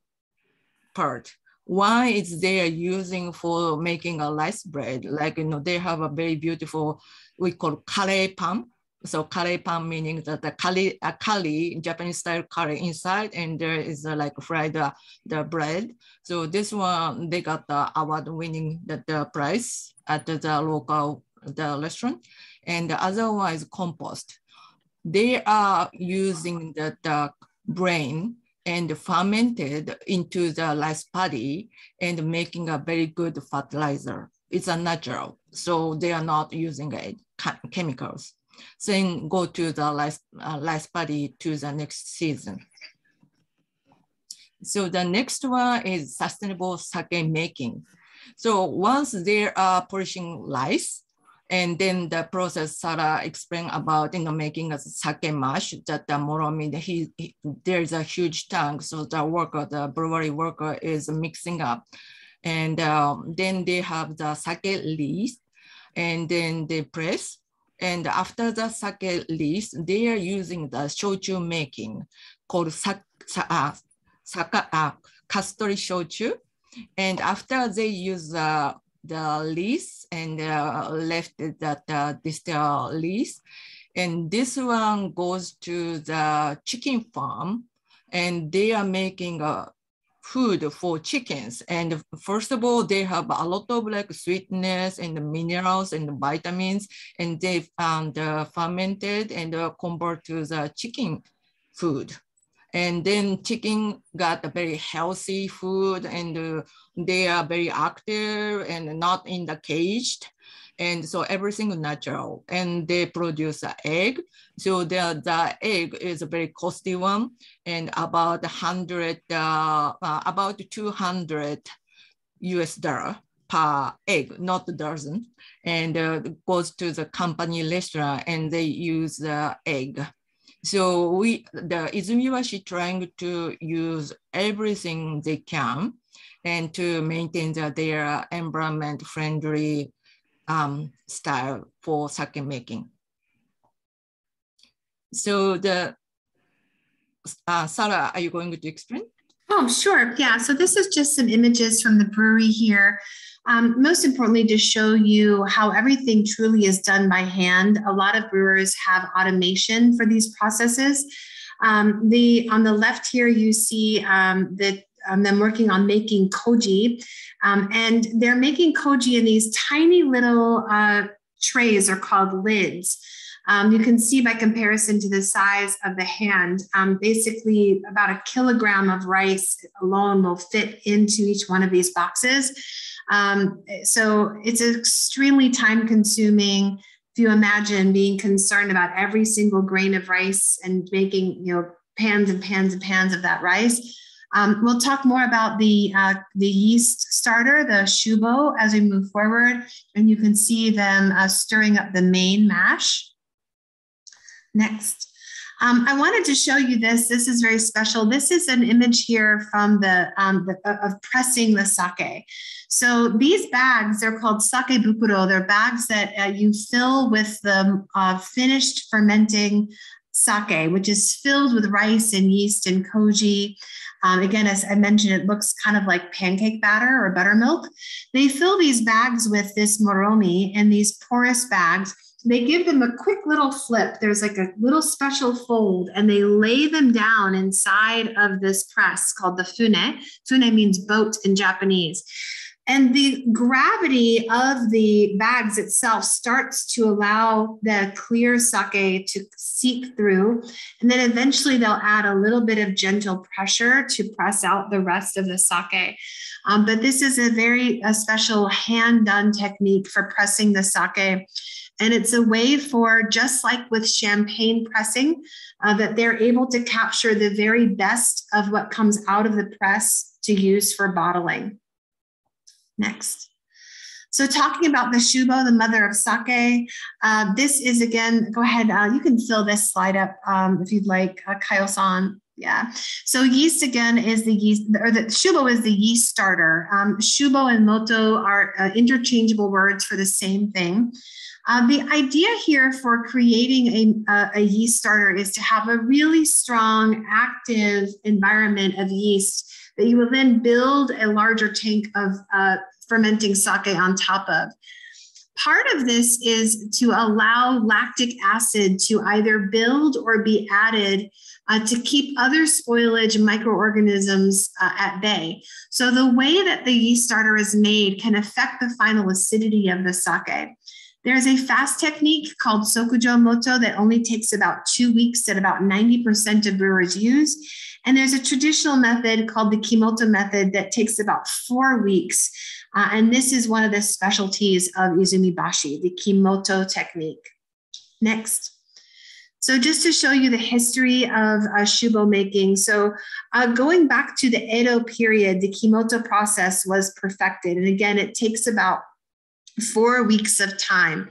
part. One is they are using for making a rice bread. Like, you know, they have a very beautiful, we call curry pan. So curry pan meaning that the curry, a curry, Japanese style curry inside, and there is a, like fried uh, the bread. So this one, they got the award winning the, the prize at the, the local the restaurant. And the other one is compost. They are using the, the brain and fermented into the rice paddy and making a very good fertilizer. It's a natural, so they are not using it, chemicals. Then go to the rice, uh, rice paddy to the next season. So the next one is sustainable sake making. So once they are polishing rice, and then the process Sara explained about, you know, making a sake mash, that the moromi, he, he, there's a huge tank. So the worker, the brewery worker is mixing up. And um, then they have the sake leaves, and then they press. And after the sake leaves, they are using the shochu making called sak, uh, saka, uh, kastori shochu. And after they use the uh, the lease and uh, left that uh, distilled lease. And this one goes to the chicken farm, and they are making uh, food for chickens. And first of all, they have a lot of like sweetness and the minerals and the vitamins, and they um, the fermented and uh, convert to the chicken food. And then chicken got a very healthy food, and uh, they are very active and not in the caged. And so everything is natural, and they produce an egg. So the, the egg is a very costly one, and about one hundred, uh, uh, about two hundred U S dollar per egg, not a dozen. And uh, goes to the company restaurant, and they use the egg. So we, the Izumibashi trying to use everything they can and to maintain the, their environment friendly um, style for sake making. So the uh, Sara, are you going to explain? Oh, sure. Yeah. So this is just some images from the brewery here. Um, most importantly, to show you how everything truly is done by hand. A lot of brewers have automation for these processes. Um, the on the left here, you see um, that um, them working on making koji, um, and they're making koji in these tiny little uh, trays, are called lids. Um, you can see by comparison to the size of the hand, um, basically about a kilogram of rice alone will fit into each one of these boxes. Um, so it's extremely time consuming. If you imagine being concerned about every single grain of rice and making, you know, pans and pans and pans of that rice. Um, we'll talk more about the, uh, the yeast starter, the shubo, as we move forward. And you can see them uh, stirring up the main mash. Next. Um, I wanted to show you this. This is very special. This is an image here from the, um, the of pressing the sake. So these bags, they're called sake bukuro. They're bags that uh, you fill with the uh, finished fermenting sake, which is filled with rice and yeast and koji. Um, again, as I mentioned, it looks kind of like pancake batter or buttermilk. They fill these bags with this moromi in these porous bags. They give them a quick little flip. There's like a little special fold, and they lay them down inside of this press called the fune. Fune means boat in Japanese. And the gravity of the bags itself starts to allow the clear sake to seep through. And then eventually they'll add a little bit of gentle pressure to press out the rest of the sake. Um, but this is a very a special hand-done technique for pressing the sake. And it's a way for, just like with champagne pressing, uh, that they're able to capture the very best of what comes out of the press to use for bottling. Next. So talking about the shubo, the mother of sake, uh, this is again, go ahead, uh, you can fill this slide up um, if you'd like, uh, Kayo-san. Yeah. So yeast again is the yeast, or the shubo is the yeast starter. Um, shubo and moto are uh, interchangeable words for the same thing. Uh, the idea here for creating a, a, a yeast starter is to have a really strong, active environment of yeast that you will then build a larger tank of uh, fermenting sake on top of. Part of this is to allow lactic acid to either build or be added uh, to keep other spoilage microorganisms uh, at bay. So the way that the yeast starter is made can affect the final acidity of the sake. There's a fast technique called Sokujō Moto that only takes about two weeks that about ninety percent of brewers use. And there's a traditional method called the Kimoto method that takes about four weeks. Uh, and this is one of the specialties of Izumibashi, the Kimoto technique. Next. So just to show you the history of uh, shubo making. So uh, going back to the Edo period, the Kimoto process was perfected. And again, it takes about four weeks of time.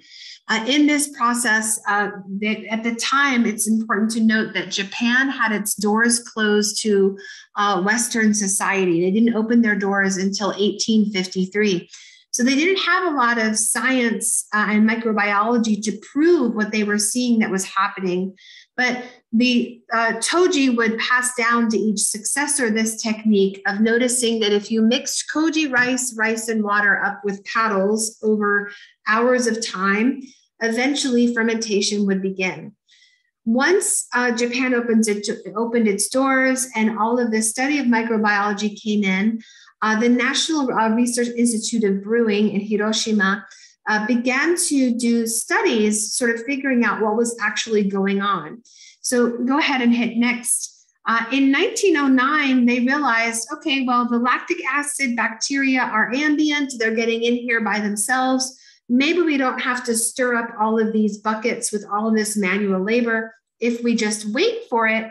Uh, in this process, uh, they, at the time, it's important to note that Japan had its doors closed to uh, Western society. They didn't open their doors until eighteen fifty-three. So they didn't have a lot of science uh, and microbiology to prove what they were seeing that was happening. But the uh, toji would pass down to each successor this technique of noticing that if you mixed koji rice, rice and water up with paddles over hours of time, eventually fermentation would begin. Once uh, Japan opens it, opened its doors and all of the study of microbiology came in, uh, the National uh, Research Institute of Brewing in Hiroshima Uh, began to do studies, sort of figuring out what was actually going on. So go ahead and hit next. Uh, in nineteen oh nine, they realized, okay, well, the lactic acid bacteria are ambient. They're getting in here by themselves. Maybe we don't have to stir up all of these buckets with all of this manual labor. If we just wait for it,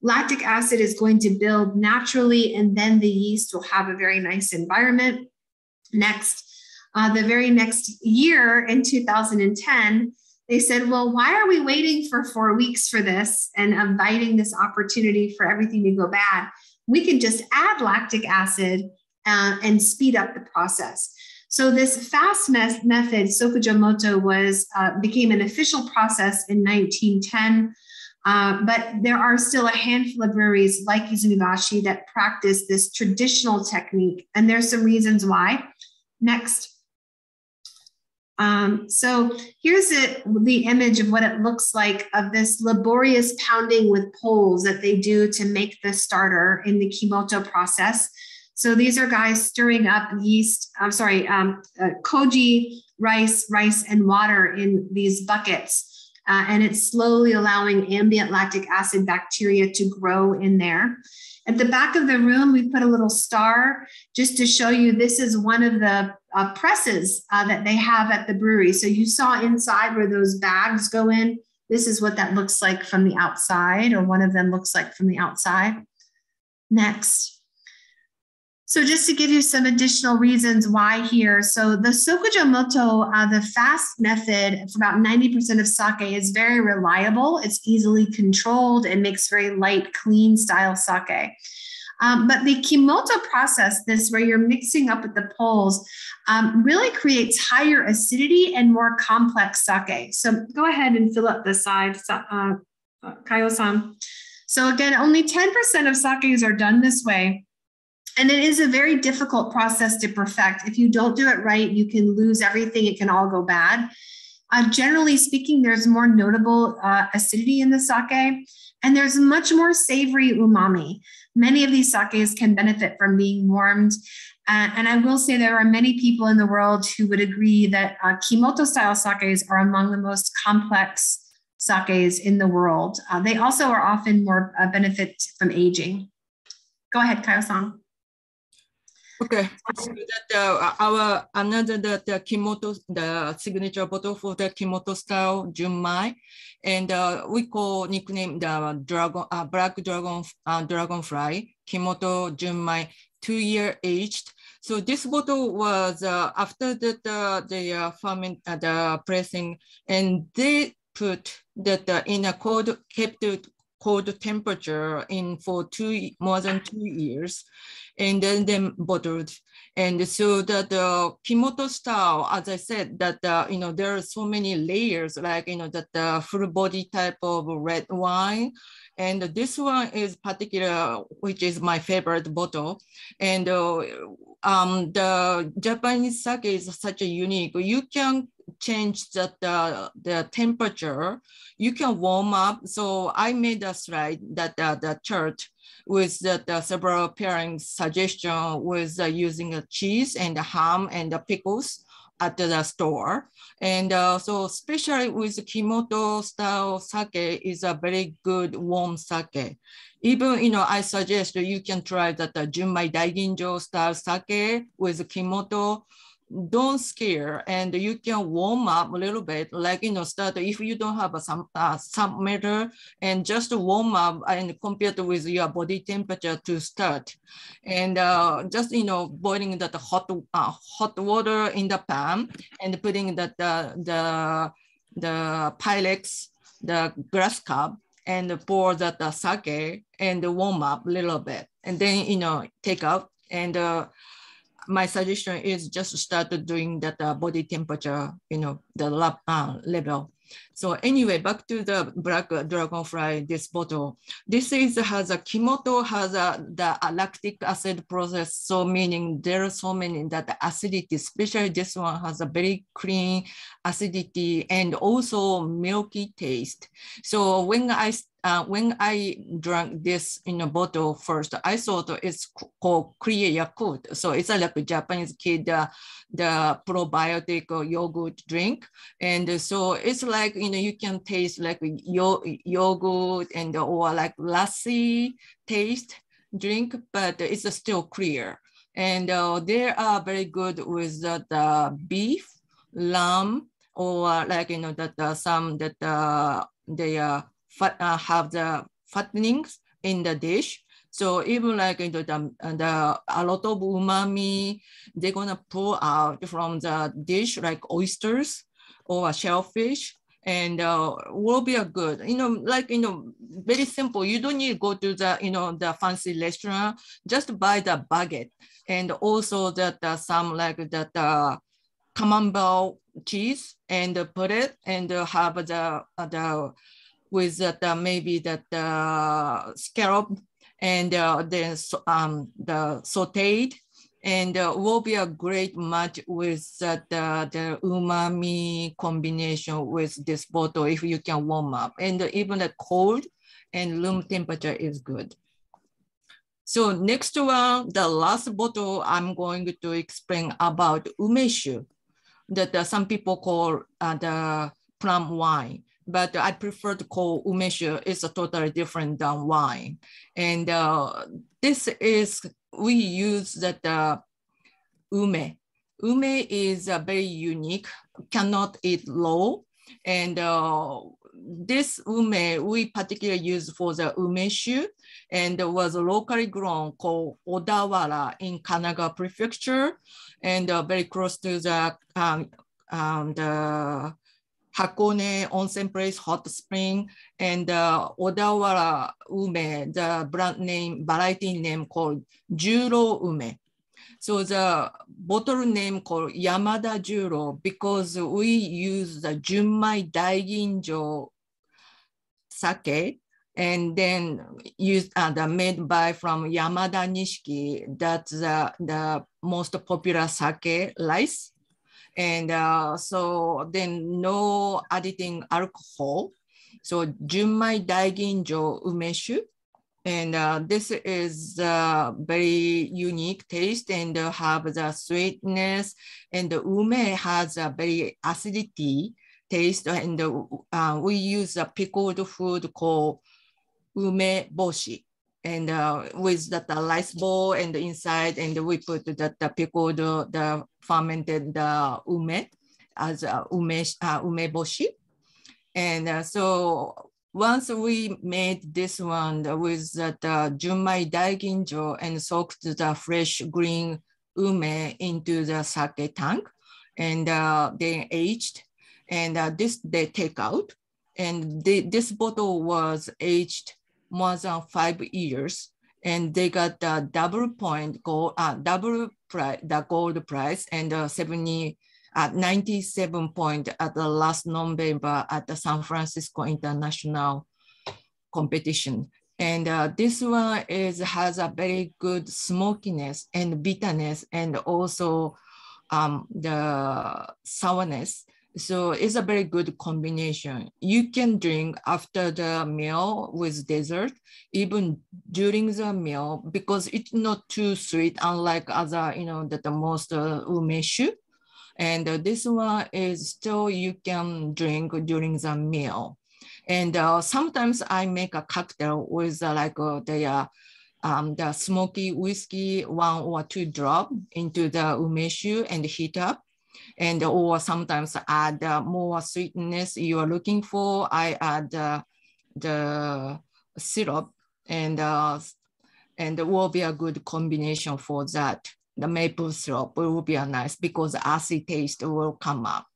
lactic acid is going to build naturally, and then the yeast will have a very nice environment. Next. Uh, the very next year in two thousand ten, they said, well, why are we waiting for four weeks for this and inviting this opportunity for everything to go bad? We can just add lactic acid uh, and speed up the process. So this fast me method, Sokujō Moto, was, uh, became an official process in nineteen ten. Uh, but there are still a handful of breweries like Izumibashi that practice this traditional technique, and there's some reasons why. Next. Um, so here's it, the image of what it looks like of this laborious pounding with poles that they do to make the starter in the Kimoto process. So these are guys stirring up yeast, I'm sorry, um, uh, koji, rice, rice, and water in these buckets. Uh, and it's slowly allowing ambient lactic acid bacteria to grow in there. At the back of the room, we put a little star just to show you this is one of the uh, presses uh, that they have at the brewery. So you saw inside where those bags go in. This is what that looks like from the outside, or one of them looks like from the outside. Next. So just to give you some additional reasons why here. So the Sokujō Moto, uh, the fast method for about ninety percent of sake, is very reliable. It's easily controlled and makes very light, clean style sake. Um, but the Kimoto process, this where you're mixing up with the poles, um, really creates higher acidity and more complex sake. So go ahead and fill up the side, uh, Kayo-san. So again, only ten percent of sakes are done this way. And it is a very difficult process to perfect. If you don't do it right, you can lose everything. It can all go bad. Uh, generally speaking, there's more notable uh, acidity in the sake, and there's much more savory umami. Many of these sakes can benefit from being warmed. Uh, and I will say there are many people in the world who would agree that uh, Kimoto-style sakes are among the most complex sakes in the world. Uh, they also are often more uh, benefit from aging. Go ahead, Kayo-san. Okay, so that uh, our another the, the Kimoto, the signature bottle for the Kimoto style Junmai, and uh, we call nickname the dragon, uh, black dragon, uh, dragonfly Kimoto Junmai, two year aged. So this bottle was uh, after the the, the uh, ferment, uh, the pressing, and they put that uh, in a cold kept it cold temperature in for two more than two years, and then then bottled. And so that the uh, Kimoto style, as I said, that uh, you know there are so many layers, like you know that the uh, full body type of red wine, and this one is particular, which is my favorite bottle. And uh, um, the Japanese sake is such a unique. You can change the, the, the temperature, you can warm up. So I made a slide that uh, the chart with the, the several pairing suggestion with uh, using a cheese and the ham and the pickles at the store. And uh, so especially with Kimoto style sake is a very good warm sake. Even, you know, I suggest you can try that the Junmai Daiginjo style sake with Kimoto. Don't scare, and you can warm up a little bit, like, you know, start if you don't have a some uh, some meter, and just warm up and compared with your body temperature to start. And uh, just, you know, boiling that hot uh, hot water in the pan and putting that the the, the Pyrex, the glass cup, and pour that the sake and warm up a little bit, and then, you know, take out. And uh, my suggestion is just start doing that uh, body temperature, you know, the lab, uh, level. So anyway, back to the black dragonfly, this bottle. This is has a Kimoto has a, the lactic acid process. So meaning there are so many that the acidity, especially this one has a very clean acidity and also milky taste. So when I Uh, when I drank this in a bottle first, I thought it's called Kriya Yakult. So it's like a Japanese kid, uh, the probiotic yogurt drink. And so it's like, you know, you can taste like yo yogurt and or like lassi taste drink, but it's still clear. And uh, they are very good with the, the beef, lamb, or like, you know, that uh, some that uh, they are, uh, Uh, have the fattenings in the dish. So even like you know, the, the, a lot of umami, they're gonna pull out from the dish like oysters or shellfish, and uh, will be a good, you know, like, you know, very simple. You don't need to go to the, you know, the fancy restaurant, just buy the baguette. And also that uh, some like that uh, camembert cheese and put it and have the, the with that uh, maybe that uh, scallop and uh, then um, the sauteed, and uh, will be a great match with uh, the, the umami combination with this bottle if you can warm up. And even the cold and room temperature is good. So next one, the last bottle I'm going to explain about umeshu, that uh, some people call uh, the plum wine, but I prefer to call umeshu. It's a totally different than wine. And uh, this is, we use that uh, ume. Ume is uh, very unique, cannot eat raw. And uh, this ume, we particularly use for the umeshu, and was locally grown called Odawara in Kanagawa Prefecture, and uh, very close to the, um, um, the Hakone Onsen Place Hot Spring, and uh, Odawara Ume, the brand name, variety name called Juro Ume. So the bottle name called Yamada Juro, because we use the Junmai Daiginjo sake, and then used uh, the made by from Yamada Nishiki. That's uh, the most popular sake rice. And uh, so then no adding alcohol. So Junmai Daiginjo Umeshu. And uh, this is uh, very unique taste and uh, have the sweetness, and the ume has a very acidity taste. And uh, we use a pickled food called umeboshi, and uh, with the, the rice bowl and the inside, and we put the, the pickled, the fermented the ume as uh, ume, uh, umeboshi. And uh, so once we made this one with the, the Junmai Daiginjo and soaked the fresh green ume into the sake tank, and uh, they aged, and uh, this they take out. And they, this bottle was aged more than five years, and they got the double point gold, uh, double price, the gold price, and uh, seventy at uh, ninety-seven point at the last November at the San Francisco International Competition. And uh, this one is has a very good smokiness and bitterness, and also um, the sourness. So it's a very good combination. You can drink after the meal with dessert, even during the meal, because it's not too sweet, unlike other, you know, that the most uh, umeshu. And uh, this one is still you can drink during the meal. And uh, sometimes I make a cocktail with uh, like uh, the, uh, um, the smoky whiskey, one or two drop into the umeshu and heat up. And or sometimes add uh, more sweetness you are looking for. I add uh, the syrup, and uh, and it will be a good combination for that. The maple syrup will be a nice because the acid taste will come up.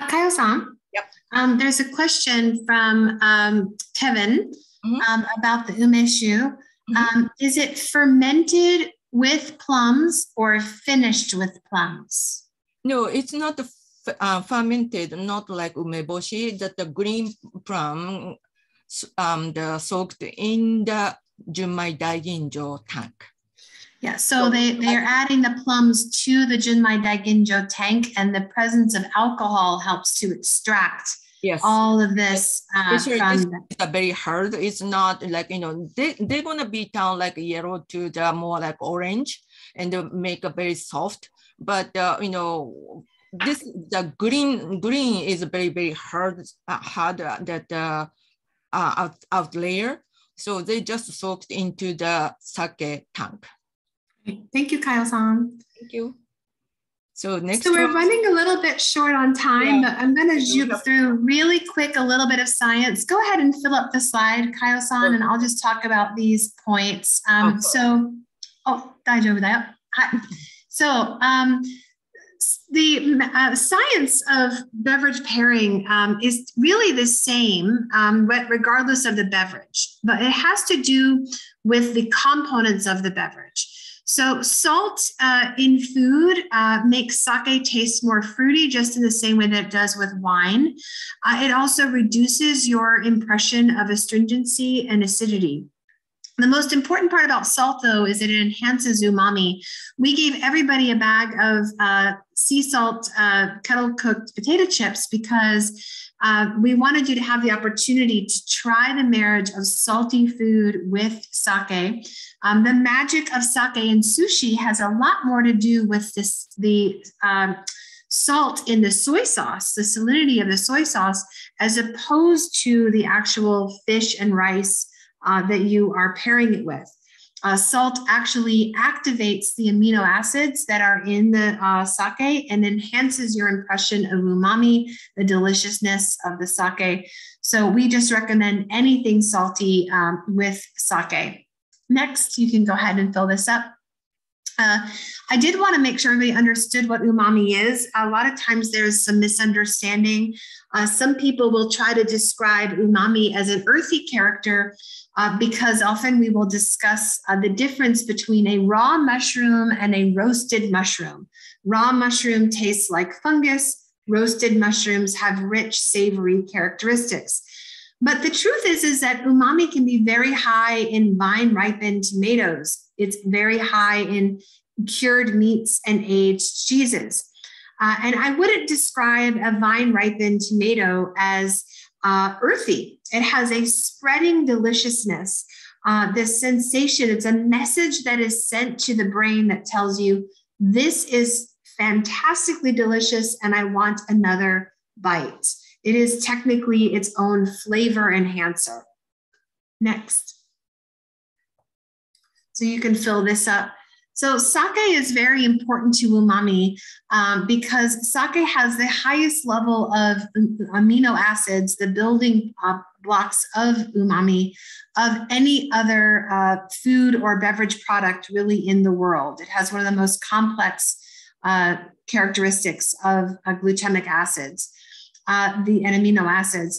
Kayo-san, yep. um, there's a question from um, Kevin mm-hmm. um, about the umeshu. Mm-hmm. um, is it fermented with plums or finished with plums? No, it's not uh, fermented, not like umeboshi, that the green plum um, the soaked in the Junmai Daiginjo tank. Yeah, so, so they, they're like, adding the plums to the Junmai Daiginjo tank, and the presence of alcohol helps to extract yes. all of this. Uh, sure, from it's, the it's very hard. It's not like, you know, they, they're going to be down like yellow to the more like orange, and they'll make a very soft. But, uh, you know, this the green green is very, very hard, uh, hard uh, that uh, uh, out, out layer. So they just soaked into the sake tank. Thank you, Kyle-san. Thank you. So next So we're one. running a little bit short on time, yeah. but I'm going to zoom through really quick a little bit of science. Go ahead and fill up the slide, Kayo-san, okay. and I'll just talk about these points. Um, okay. So, oh, daijobu dayo. Hi. So um, the uh, science of beverage pairing um, is really the same, um, regardless of the beverage, but it has to do with the components of the beverage. So salt uh, in food uh, makes sake taste more fruity, just in the same way that it does with wine. Uh, it also reduces your impression of astringency and acidity. The most important part about salt, though, is that it enhances umami. We gave everybody a bag of uh, sea salt uh, kettle-cooked potato chips because uh, we wanted you to have the opportunity to try the marriage of salty food with sake. Um, the magic of sake and sushi has a lot more to do with this, the um, salt in the soy sauce, the salinity of the soy sauce, as opposed to the actual fish and rice Uh, that you are pairing it with. Uh, salt actually activates the amino acids that are in the uh, sake and enhances your impression of umami, the deliciousness of the sake. So we just recommend anything salty um, with sake. Next, you can go ahead and fill this up. Uh, I did want to make sure everybody understood what umami is. A lot of times there's some misunderstanding. Uh, some people will try to describe umami as an earthy character uh, because often we will discuss uh, the difference between a raw mushroom and a roasted mushroom. Raw mushroom tastes like fungus. Roasted mushrooms have rich, savory characteristics. But the truth is, is that umami can be very high in vine-ripened tomatoes. It's very high in cured meats and aged cheeses. Uh, and I wouldn't describe a vine-ripened tomato as uh, earthy. It has a spreading deliciousness, uh, this sensation. It's a message that is sent to the brain that tells you, this is fantastically delicious and I want another bite. It is technically its own flavor enhancer. Next. So you can fill this up. So sake is very important to umami um, because sake has the highest level of amino acids, the building uh, blocks of umami, of any other uh, food or beverage product really in the world. It has one of the most complex uh, characteristics of uh, glutamic acids, uh, the and amino acids.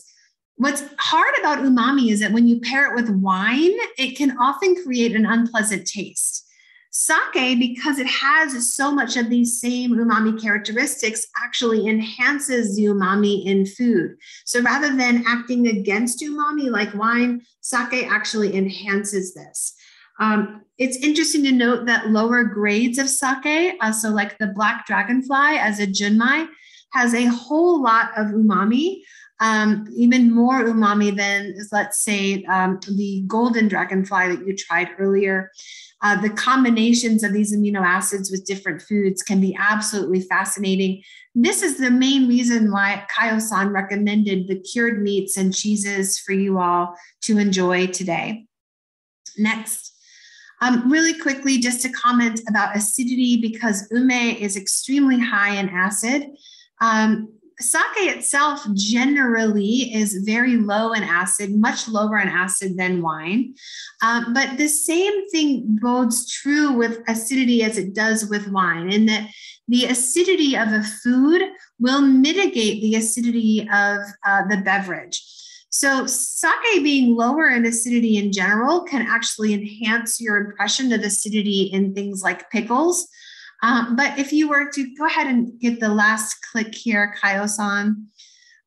What's hard about umami is that when you pair it with wine, it can often create an unpleasant taste. Sake, because it has so much of these same umami characteristics, actually enhances the umami in food. So rather than acting against umami like wine, sake actually enhances this. Um, it's interesting to note that lower grades of sake, uh, so like the black dragonfly as a junmai, has a whole lot of umami. Um, even more umami than, let's say, um, the golden dragonfly that you tried earlier. Uh, the combinations of these amino acids with different foods can be absolutely fascinating. This is the main reason why Kayo-san recommended the cured meats and cheeses for you all to enjoy today. Next. Um, really quickly, just to comment about acidity, because ume is extremely high in acid. Um, Sake itself generally is very low in acid, much lower in acid than wine. Um, but the same thing bodes true with acidity as it does with wine, in that the acidity of a food will mitigate the acidity of uh, the beverage. So sake being lower in acidity in general can actually enhance your impression of acidity in things like pickles. Um, but if you were to go ahead and get the last click here, Kayo-san,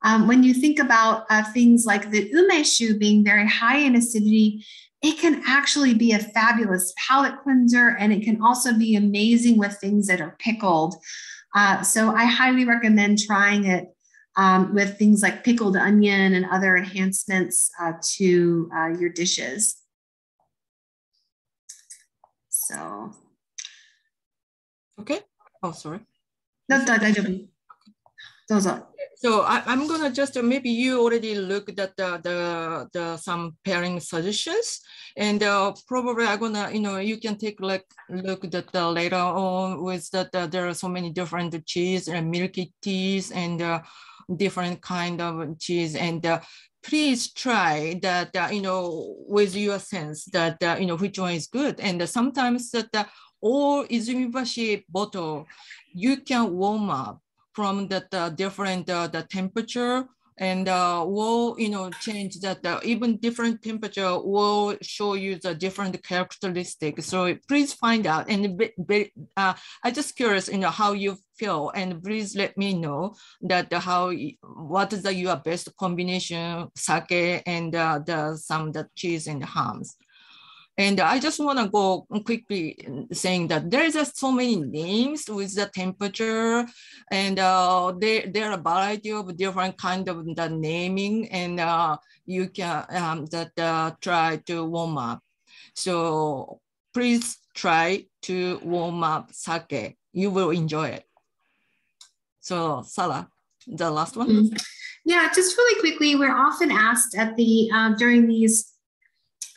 um, when you think about uh, things like the umeshu being very high in acidity, it can actually be a fabulous palate cleanser, and it can also be amazing with things that are pickled. Uh, so I highly recommend trying it um, with things like pickled onion and other enhancements uh, to uh, your dishes. So... Okay. Oh, sorry. No, so I, I'm gonna just uh, maybe you already looked at the the, the some pairing suggestions, and uh, probably I'm gonna you know you can take like look at the later on with that uh, there are so many different cheese and milky teas and uh, different kind of cheese and. Uh, Please try that, uh, you know, with your sense that, uh, you know, which one is good. And uh, sometimes that uh, all Izumibashi bottle, you can warm up from the, the different uh, the temperature and uh, will, you know, change that. Uh, even different temperature will show you the different characteristics. So please find out. And uh, I'm just curious, you know, how you feel, and please let me know that how, what is the, your best combination sake and uh, the some the cheese and hams. And I just want to go quickly saying that there is just so many names with the temperature, and uh, there, there are a variety of different kind of the naming, and uh, you can um, that uh, try to warm up. So please try to warm up sake. You will enjoy it. So Sara, the last one. Mm-hmm. Yeah, just really quickly, we're often asked at the uh, during these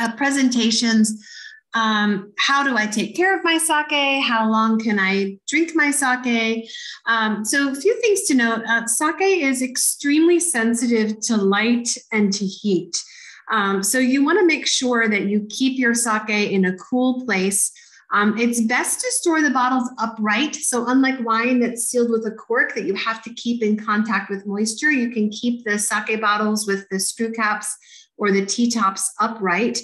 Uh, presentations, um, how do I take care of my sake? How long can I drink my sake? Um, so a few things to note. Uh, sake is extremely sensitive to light and to heat. Um, so you want to make sure that you keep your sake in a cool place. Um, it's best to store the bottles upright. So unlike wine that's sealed with a cork that you have to keep in contact with moisture, you can keep the sake bottles with the screw caps or the T-tops upright.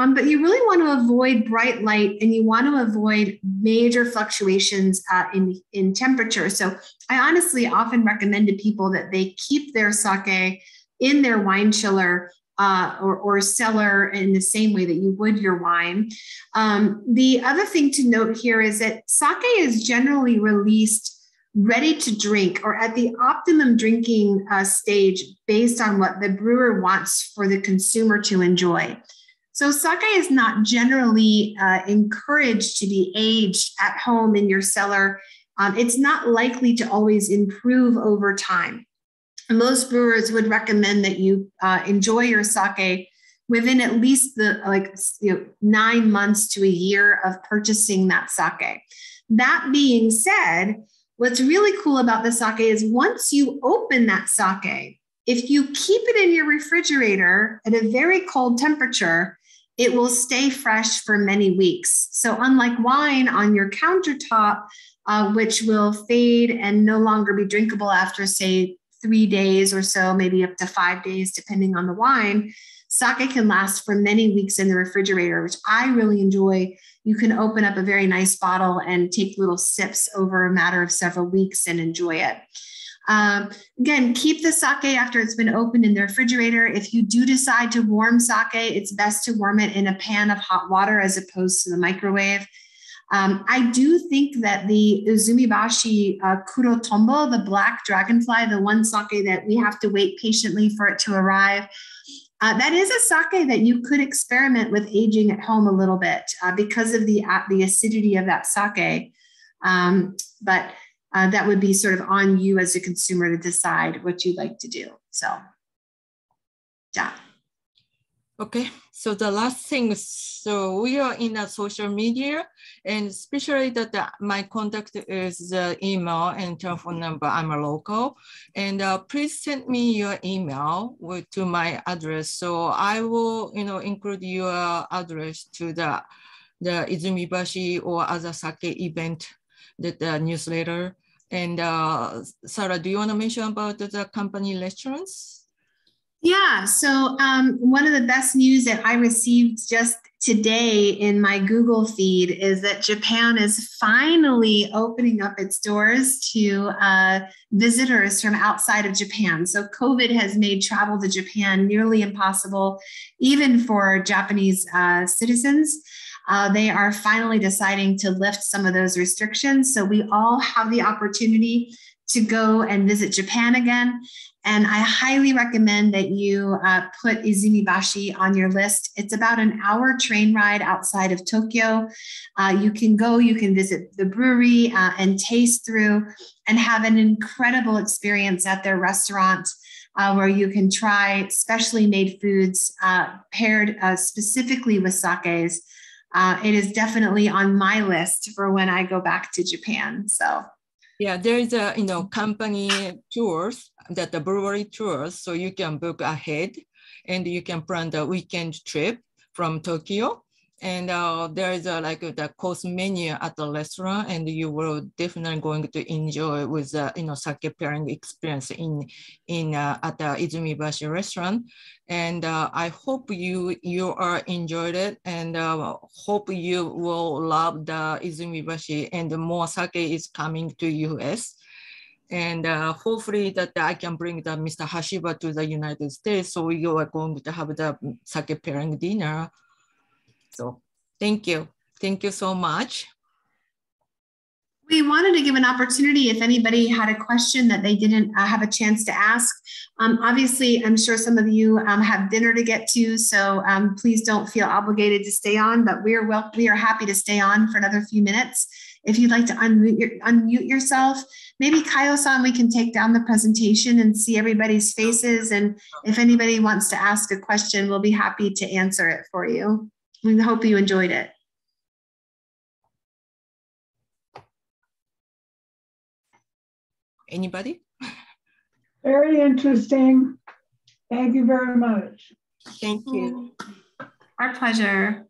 Um, but you really want to avoid bright light, and you want to avoid major fluctuations uh, in, in temperature. So I honestly often recommend to people that they keep their sake in their wine chiller uh, or, or cellar in the same way that you would your wine. Um, the other thing to note here is that sake is generally released ready to drink or at the optimum drinking uh, stage based on what the brewer wants for the consumer to enjoy. So sake is not generally uh, encouraged to be aged at home in your cellar. Um, it's not likely to always improve over time. Most brewers would recommend that you uh, enjoy your sake within at least the like you know, nine months to a year of purchasing that sake. That being said, what's really cool about the sake is once you open that sake, if you keep it in your refrigerator at a very cold temperature, it will stay fresh for many weeks. So unlike wine on your countertop, uh, which will fade and no longer be drinkable after, say, three days or so, maybe up to five days, depending on the wine, sake can last for many weeks in the refrigerator, which I really enjoy. You can open up a very nice bottle and take little sips over a matter of several weeks and enjoy it. Um, again, keep the sake after it's been opened in the refrigerator. If you do decide to warm sake, it's best to warm it in a pan of hot water as opposed to the microwave. Um, I do think that the Izumibashi uh, Kurotombo, the black dragonfly, the one sake that we have to wait patiently for it to arrive, Uh, that is a sake that you could experiment with aging at home a little bit uh, because of the, uh, the acidity of that sake. Um, but uh, that would be sort of on you as a consumer to decide what you'd like to do. So, yeah. Okay, so the last thing, so we are in a social media, and especially that the, my contact is the email and telephone number. I'm a local, and uh, please send me your email with, to my address. So I will, you know, include your address to the, the Izumibashi or other sake event, that the newsletter. And uh, Sara, do you want to mention about the company restaurants? Yeah, so um, one of the best news that I received just today in my Google feed is that Japan is finally opening up its doors to uh, visitors from outside of Japan. So COVID has made travel to Japan nearly impossible, even for Japanese uh, citizens. Uh, they are finally deciding to lift some of those restrictions. So we all have the opportunity to go and visit Japan again. And I highly recommend that you uh, put Izumibashi on your list. It's about an hour train ride outside of Tokyo. Uh, you can go, you can visit the brewery uh, and taste through and have an incredible experience at their restaurant uh, where you can try specially made foods uh, paired uh, specifically with sakes. Uh, it is definitely on my list for when I go back to Japan, so. Yeah, there is a, you know, company tours, that the brewery tours, so you can book ahead and you can plan the weekend trip from Tokyo. And uh, there is a, like the course menu at the restaurant, and you will definitely going to enjoy with uh, you know sake pairing experience in in uh, at the Izumibashi restaurant. And uh, I hope you you are enjoyed it, and uh, hope you will love the Izumibashi, and more sake is coming to U S. And uh, hopefully that I can bring the Mister Hashiba to the United States, so you are going to have the sake pairing dinner. So thank you. Thank you so much. We wanted to give an opportunity if anybody had a question that they didn't uh, have a chance to ask. Um, obviously, I'm sure some of you um, have dinner to get to, so um, please don't feel obligated to stay on, but we are, well, we are happy to stay on for another few minutes. If you'd like to unmute, your, unmute yourself, maybe Kayo-san, we can take down the presentation and see everybody's faces. And if anybody wants to ask a question, we'll be happy to answer it for you. We hope you enjoyed it. Anybody? Very interesting. Thank you very much. Thank you. Our pleasure.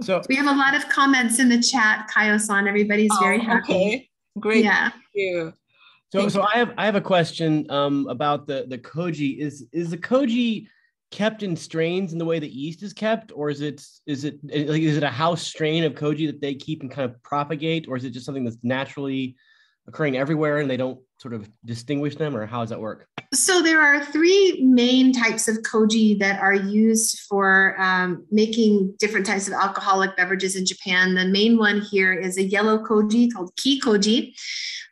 So we have a lot of comments in the chat, Kayo-san. Everybody's oh, very happy. Okay, great. Yeah. Thank you. So, Thank so you. I have I have a question um, about the the koji. Is is the koji kept in strains in the way the East is kept, or is it is it like is it a house strain of koji that they keep and kind of propagate, or is it just something that's naturally occurring everywhere and they don't sort of distinguish them, or how does that work? So there are three main types of koji that are used for um, making different types of alcoholic beverages in Japan. The main one here is a yellow koji called ki koji.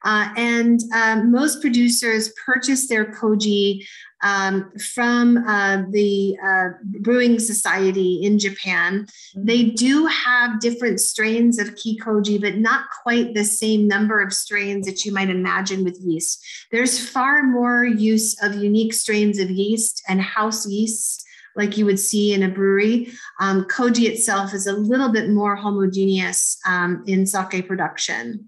Uh, and um, most producers purchase their koji um, from uh, the uh, brewing society in Japan. They do have different strains of ki koji, but not quite the same number of strains that you might imagine with yeast. There's far more use of unique strains of yeast and house yeasts like you would see in a brewery. Um, koji itself is a little bit more homogeneous um, in sake production.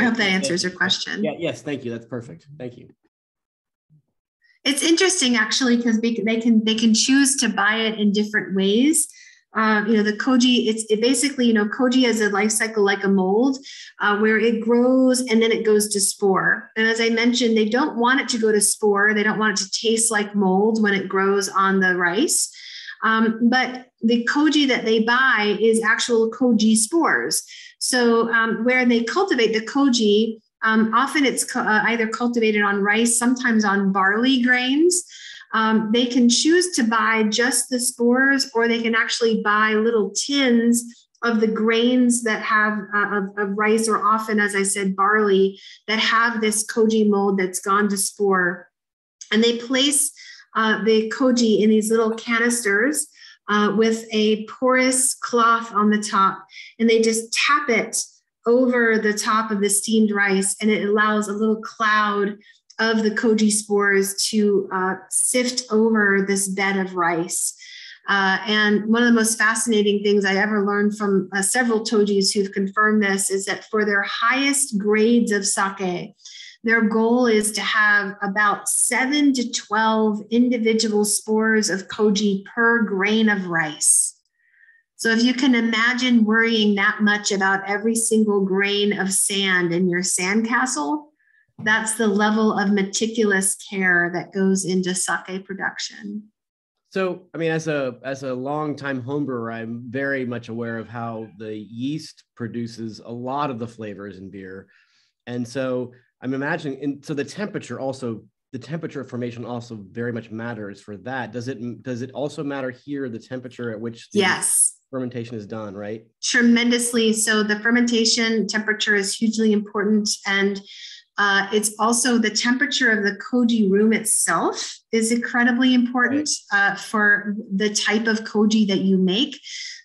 I hope that answers your question. Yeah, yes, thank you. That's perfect. Thank you. It's interesting, actually, because they can they can choose to buy it in different ways. Um, you know, the koji, it's it basically, you know, koji has a life cycle like a mold uh, where it grows and then it goes to spore. And as I mentioned, they don't want it to go to spore. They don't want it to taste like mold when it grows on the rice. Um, but the koji that they buy is actual koji spores. So um, where they cultivate the koji, um, often it's uh, either cultivated on rice, sometimes on barley grains. Um, they can choose to buy just the spores, or they can actually buy little tins of the grains that have uh, of, of rice, or often, as I said, barley, that have this koji mold that's gone to spore. And they place uh, the koji in these little canisters Uh, with a porous cloth on the top, and they just tap it over the top of the steamed rice, and it allows a little cloud of the koji spores to uh, sift over this bed of rice. Uh, and one of the most fascinating things I ever learned from uh, several tojis who've confirmed this is that for their highest grades of sake, their goal is to have about seven to twelve individual spores of koji per grain of rice. So if you can imagine worrying that much about every single grain of sand in your sandcastle, that's the level of meticulous care that goes into sake production. So, I mean, as a as a longtime homebrewer, I'm very much aware of how the yeast produces a lot of the flavors in beer. And so I'm imagining, and so the temperature also, the temperature of formation also very much matters for that. Does it, does it also matter here, the temperature at which the yes. fermentation is done, right? Tremendously. So the fermentation temperature is hugely important. And uh, it's also the temperature of the koji room itself is incredibly important right. uh, for the type of koji that you make.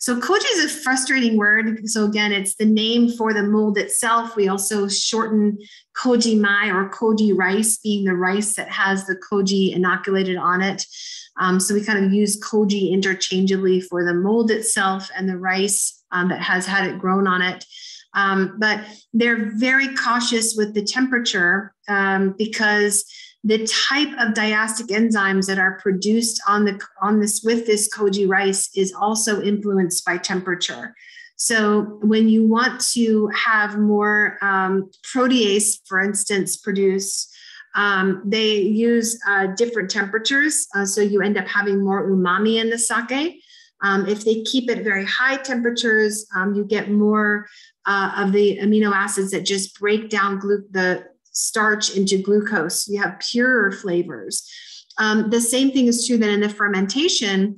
So koji is a frustrating word. So again, it's the name for the mold itself. We also shorten koji mai or koji rice, being the rice that has the koji inoculated on it. Um, so we kind of use koji interchangeably for the mold itself and the rice um, that has had it grown on it. Um, but they're very cautious with the temperature um, because the type of diastic enzymes that are produced on the on this with this koji rice is also influenced by temperature. So when you want to have more um, protease, for instance, produce, um, they use uh, different temperatures. Uh, so you end up having more umami in the sake. Um, if they keep it very high temperatures, um, you get more uh, of the amino acids that just break down glu- the starch into glucose. You have purer flavors. Um, the same thing is true then in the fermentation.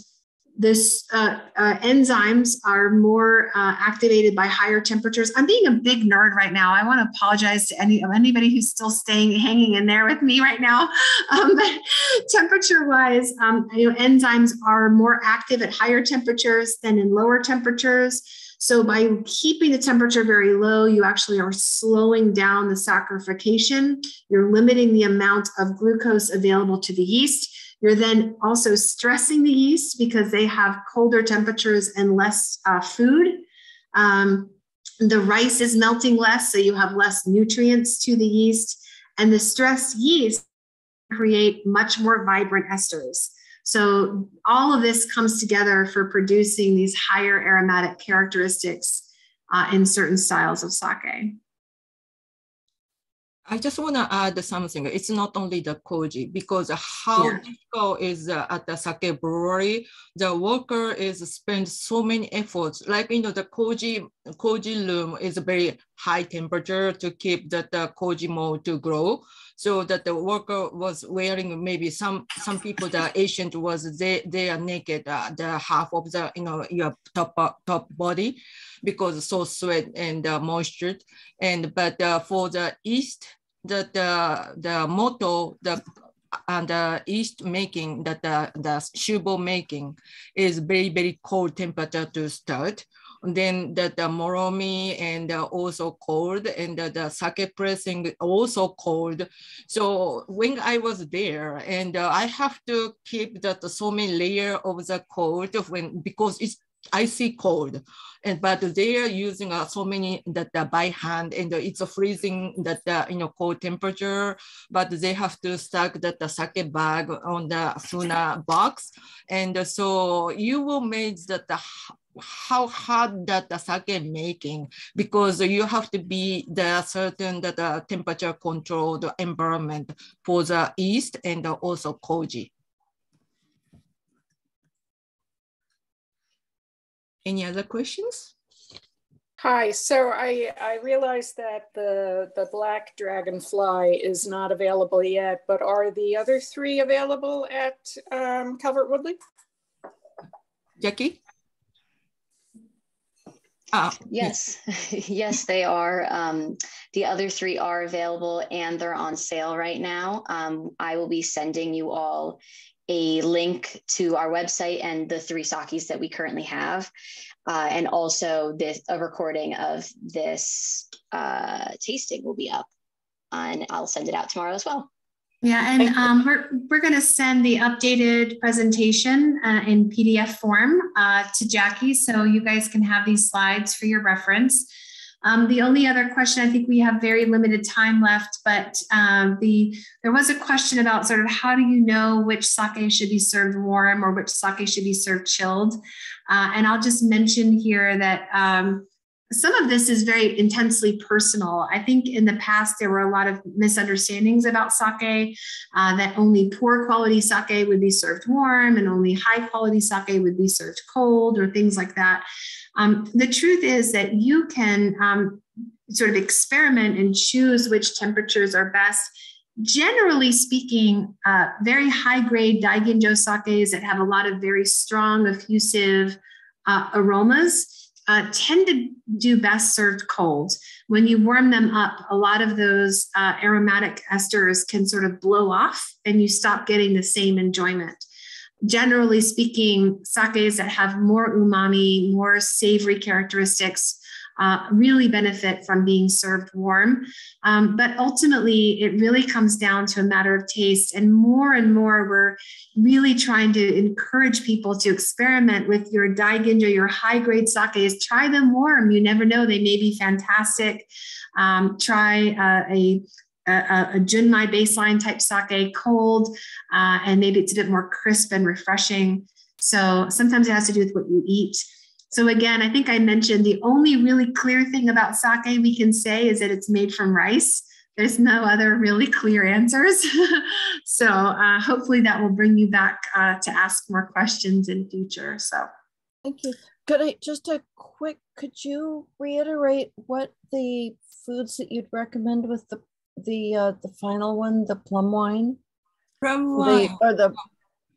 This uh, uh, enzymes are more uh, activated by higher temperatures. I'm being a big nerd right now. I want to apologize to any anybody who's still staying hanging in there with me right now. Um, but temperature-wise, um, you know, enzymes are more active at higher temperatures than in lower temperatures. So by keeping the temperature very low, you actually are slowing down the saccharification. You're limiting the amount of glucose available to the yeast. You're then also stressing the yeast because they have colder temperatures and less uh, food. Um, the rice is melting less, so you have less nutrients to the yeast. And the stressed yeast create much more vibrant esters. So all of this comes together for producing these higher aromatic characteristics uh, in certain styles of sake. I just want to add something. It's not only the koji, because how yeah. difficult is uh, at the sake brewery, the worker is spend so many efforts. Like, you know, the koji, koji room is very high temperature to keep the, the koji mold to grow. So that the worker was wearing maybe some, some people, the Asian was, they, they are naked, uh, the half of the, you know, your top, uh, top body, because it's so sweat and uh, moisture. And, but uh, for the East, the, the, the moto, the, and the yeast making, that the, the shubo making is very, very cold temperature to start. Then the, the moromi and uh, also cold, and the, the sake pressing also cold. So when I was there, and uh, I have to keep that so many layer of the cold when, because it's I see cold, and but they are using uh, so many that uh, by hand, and uh, it's a freezing that uh, you know cold temperature. But they have to stack that the sake bag on the suna box, and uh, so you will make that the how hard that the sake making, because you have to be the certain that the temperature controlled environment for the yeast and also koji. Any other questions? Hi, so I, I realized that the, the black dragonfly is not available yet, but are the other three available at um, Calvert Woodley? Jackie? Ah, yes, yes, yes they are. Um, the other three are available and they're on sale right now. Um, I will be sending you all a link to our website and the three sakis that we currently have, uh, and also this a recording of this uh, tasting will be up, and I'll send it out tomorrow as well. Yeah, and um, we're we're going to send the updated presentation uh, in P D F form uh, to Jackie, so you guys can have these slides for your reference. Um, the only other question, I think we have very limited time left, but um, the there was a question about sort of how do you know which sake should be served warm or which sake should be served chilled. Uh, and I'll just mention here that um, some of this is very intensely personal. I think in the past, there were a lot of misunderstandings about sake, uh, that only poor quality sake would be served warm and only high quality sake would be served cold or things like that. Um, the truth is that you can um, sort of experiment and choose which temperatures are best. Generally speaking, uh, very high-grade daiginjo sakes that have a lot of very strong, effusive uh, aromas uh, tend to do best served cold. When you warm them up, a lot of those uh, aromatic esters can sort of blow off and you stop getting the same enjoyment. Generally speaking, sakes that have more umami, more savory characteristics uh, really benefit from being served warm. Um, but ultimately, it really comes down to a matter of taste. And more and more, we're really trying to encourage people to experiment with your daiginjo, your high-grade sakes. Try them warm. You never know. They may be fantastic. Um, try uh, a a, a junmai baseline type sake cold, uh, and maybe it's a bit more crisp and refreshing. So sometimes it has to do with what you eat. So again, I think I mentioned the only really clear thing about sake we can say is that it's made from rice. There's no other really clear answers. So uh, hopefully that will bring you back uh, to ask more questions in future, so. Thank you. Could I, just a quick, could you reiterate what the foods that you'd recommend with the the uh, the final one, the plum wine? Plum wine. The, or the,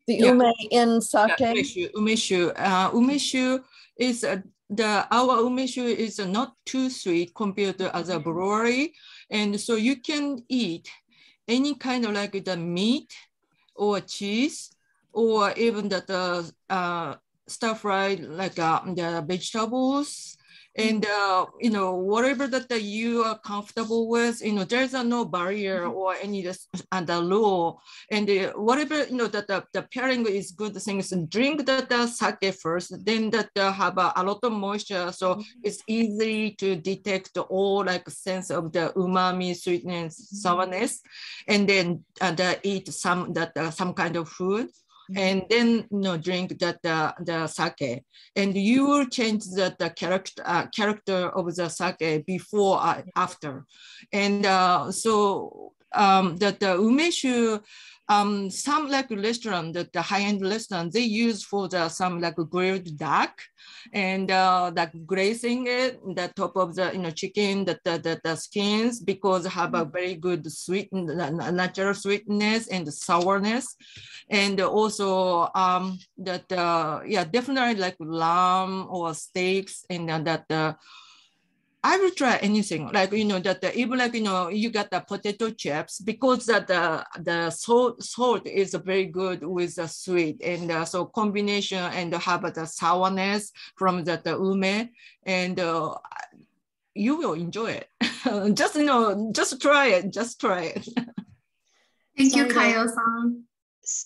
the yeah. ume in sake? Yeah, umeshu, umeshu. Uh, umeshu is, uh, the, our umeshu is not too sweet compared to other brewery. And so you can eat any kind of like the meat or cheese, or even the, the uh, stuff fried like uh, the vegetables and, uh, you know, whatever that, that you are comfortable with, you know, there's uh, no barrier or any other law. And uh, whatever, you know, that the, the pairing is good things. Drink the, the sake first, then that uh, have uh, a lot of moisture. So mm-hmm. it's easy to detect all like sense of the umami, sweetness, mm-hmm. sourness, and then uh, the eat some, that, uh, some kind of food. And then you know, drink that the, the sake, and you will change the, the character uh, character of the sake before uh, after, and uh, so um, that the umeshu, um, some like restaurant that the high end restaurant they use for the some like grilled duck, and uh, like grazing it the top of the you know chicken that the, the, the skins because have a very good sweet natural sweetness and sourness, and also um that uh, yeah definitely like lamb or steaks and uh, that uh, I will try anything like you know that the, even like you know you got the potato chips because that the the salt salt is very good with the sweet and uh, so combination and have the sourness from that the ume and uh, you will enjoy it. Just you know just try it just try it. Thank you, Kayo-san.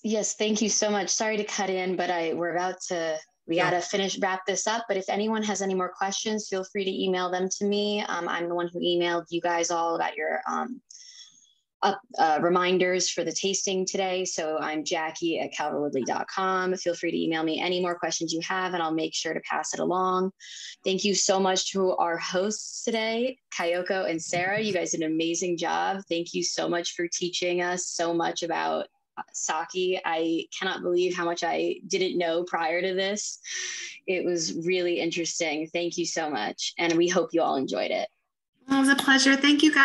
Yes, thank you so much. Sorry to cut in, but I we're about to. We yeah. gotta finish, wrap this up. But if anyone has any more questions, feel free to email them to me. Um, I'm the one who emailed you guys all about your um, up, uh, reminders for the tasting today. So I'm Jackie at calvert woodley dot com. Feel free to email me any more questions you have, and I'll make sure to pass it along. Thank you so much to our hosts today, Kayoko and Sara. You guys did an amazing job. Thank you so much for teaching us so much about sake. I cannot believe how much I didn't know prior to this. It was really interesting. Thank you so much. And we hope you all enjoyed it. Well, it was a pleasure. Thank you, guys.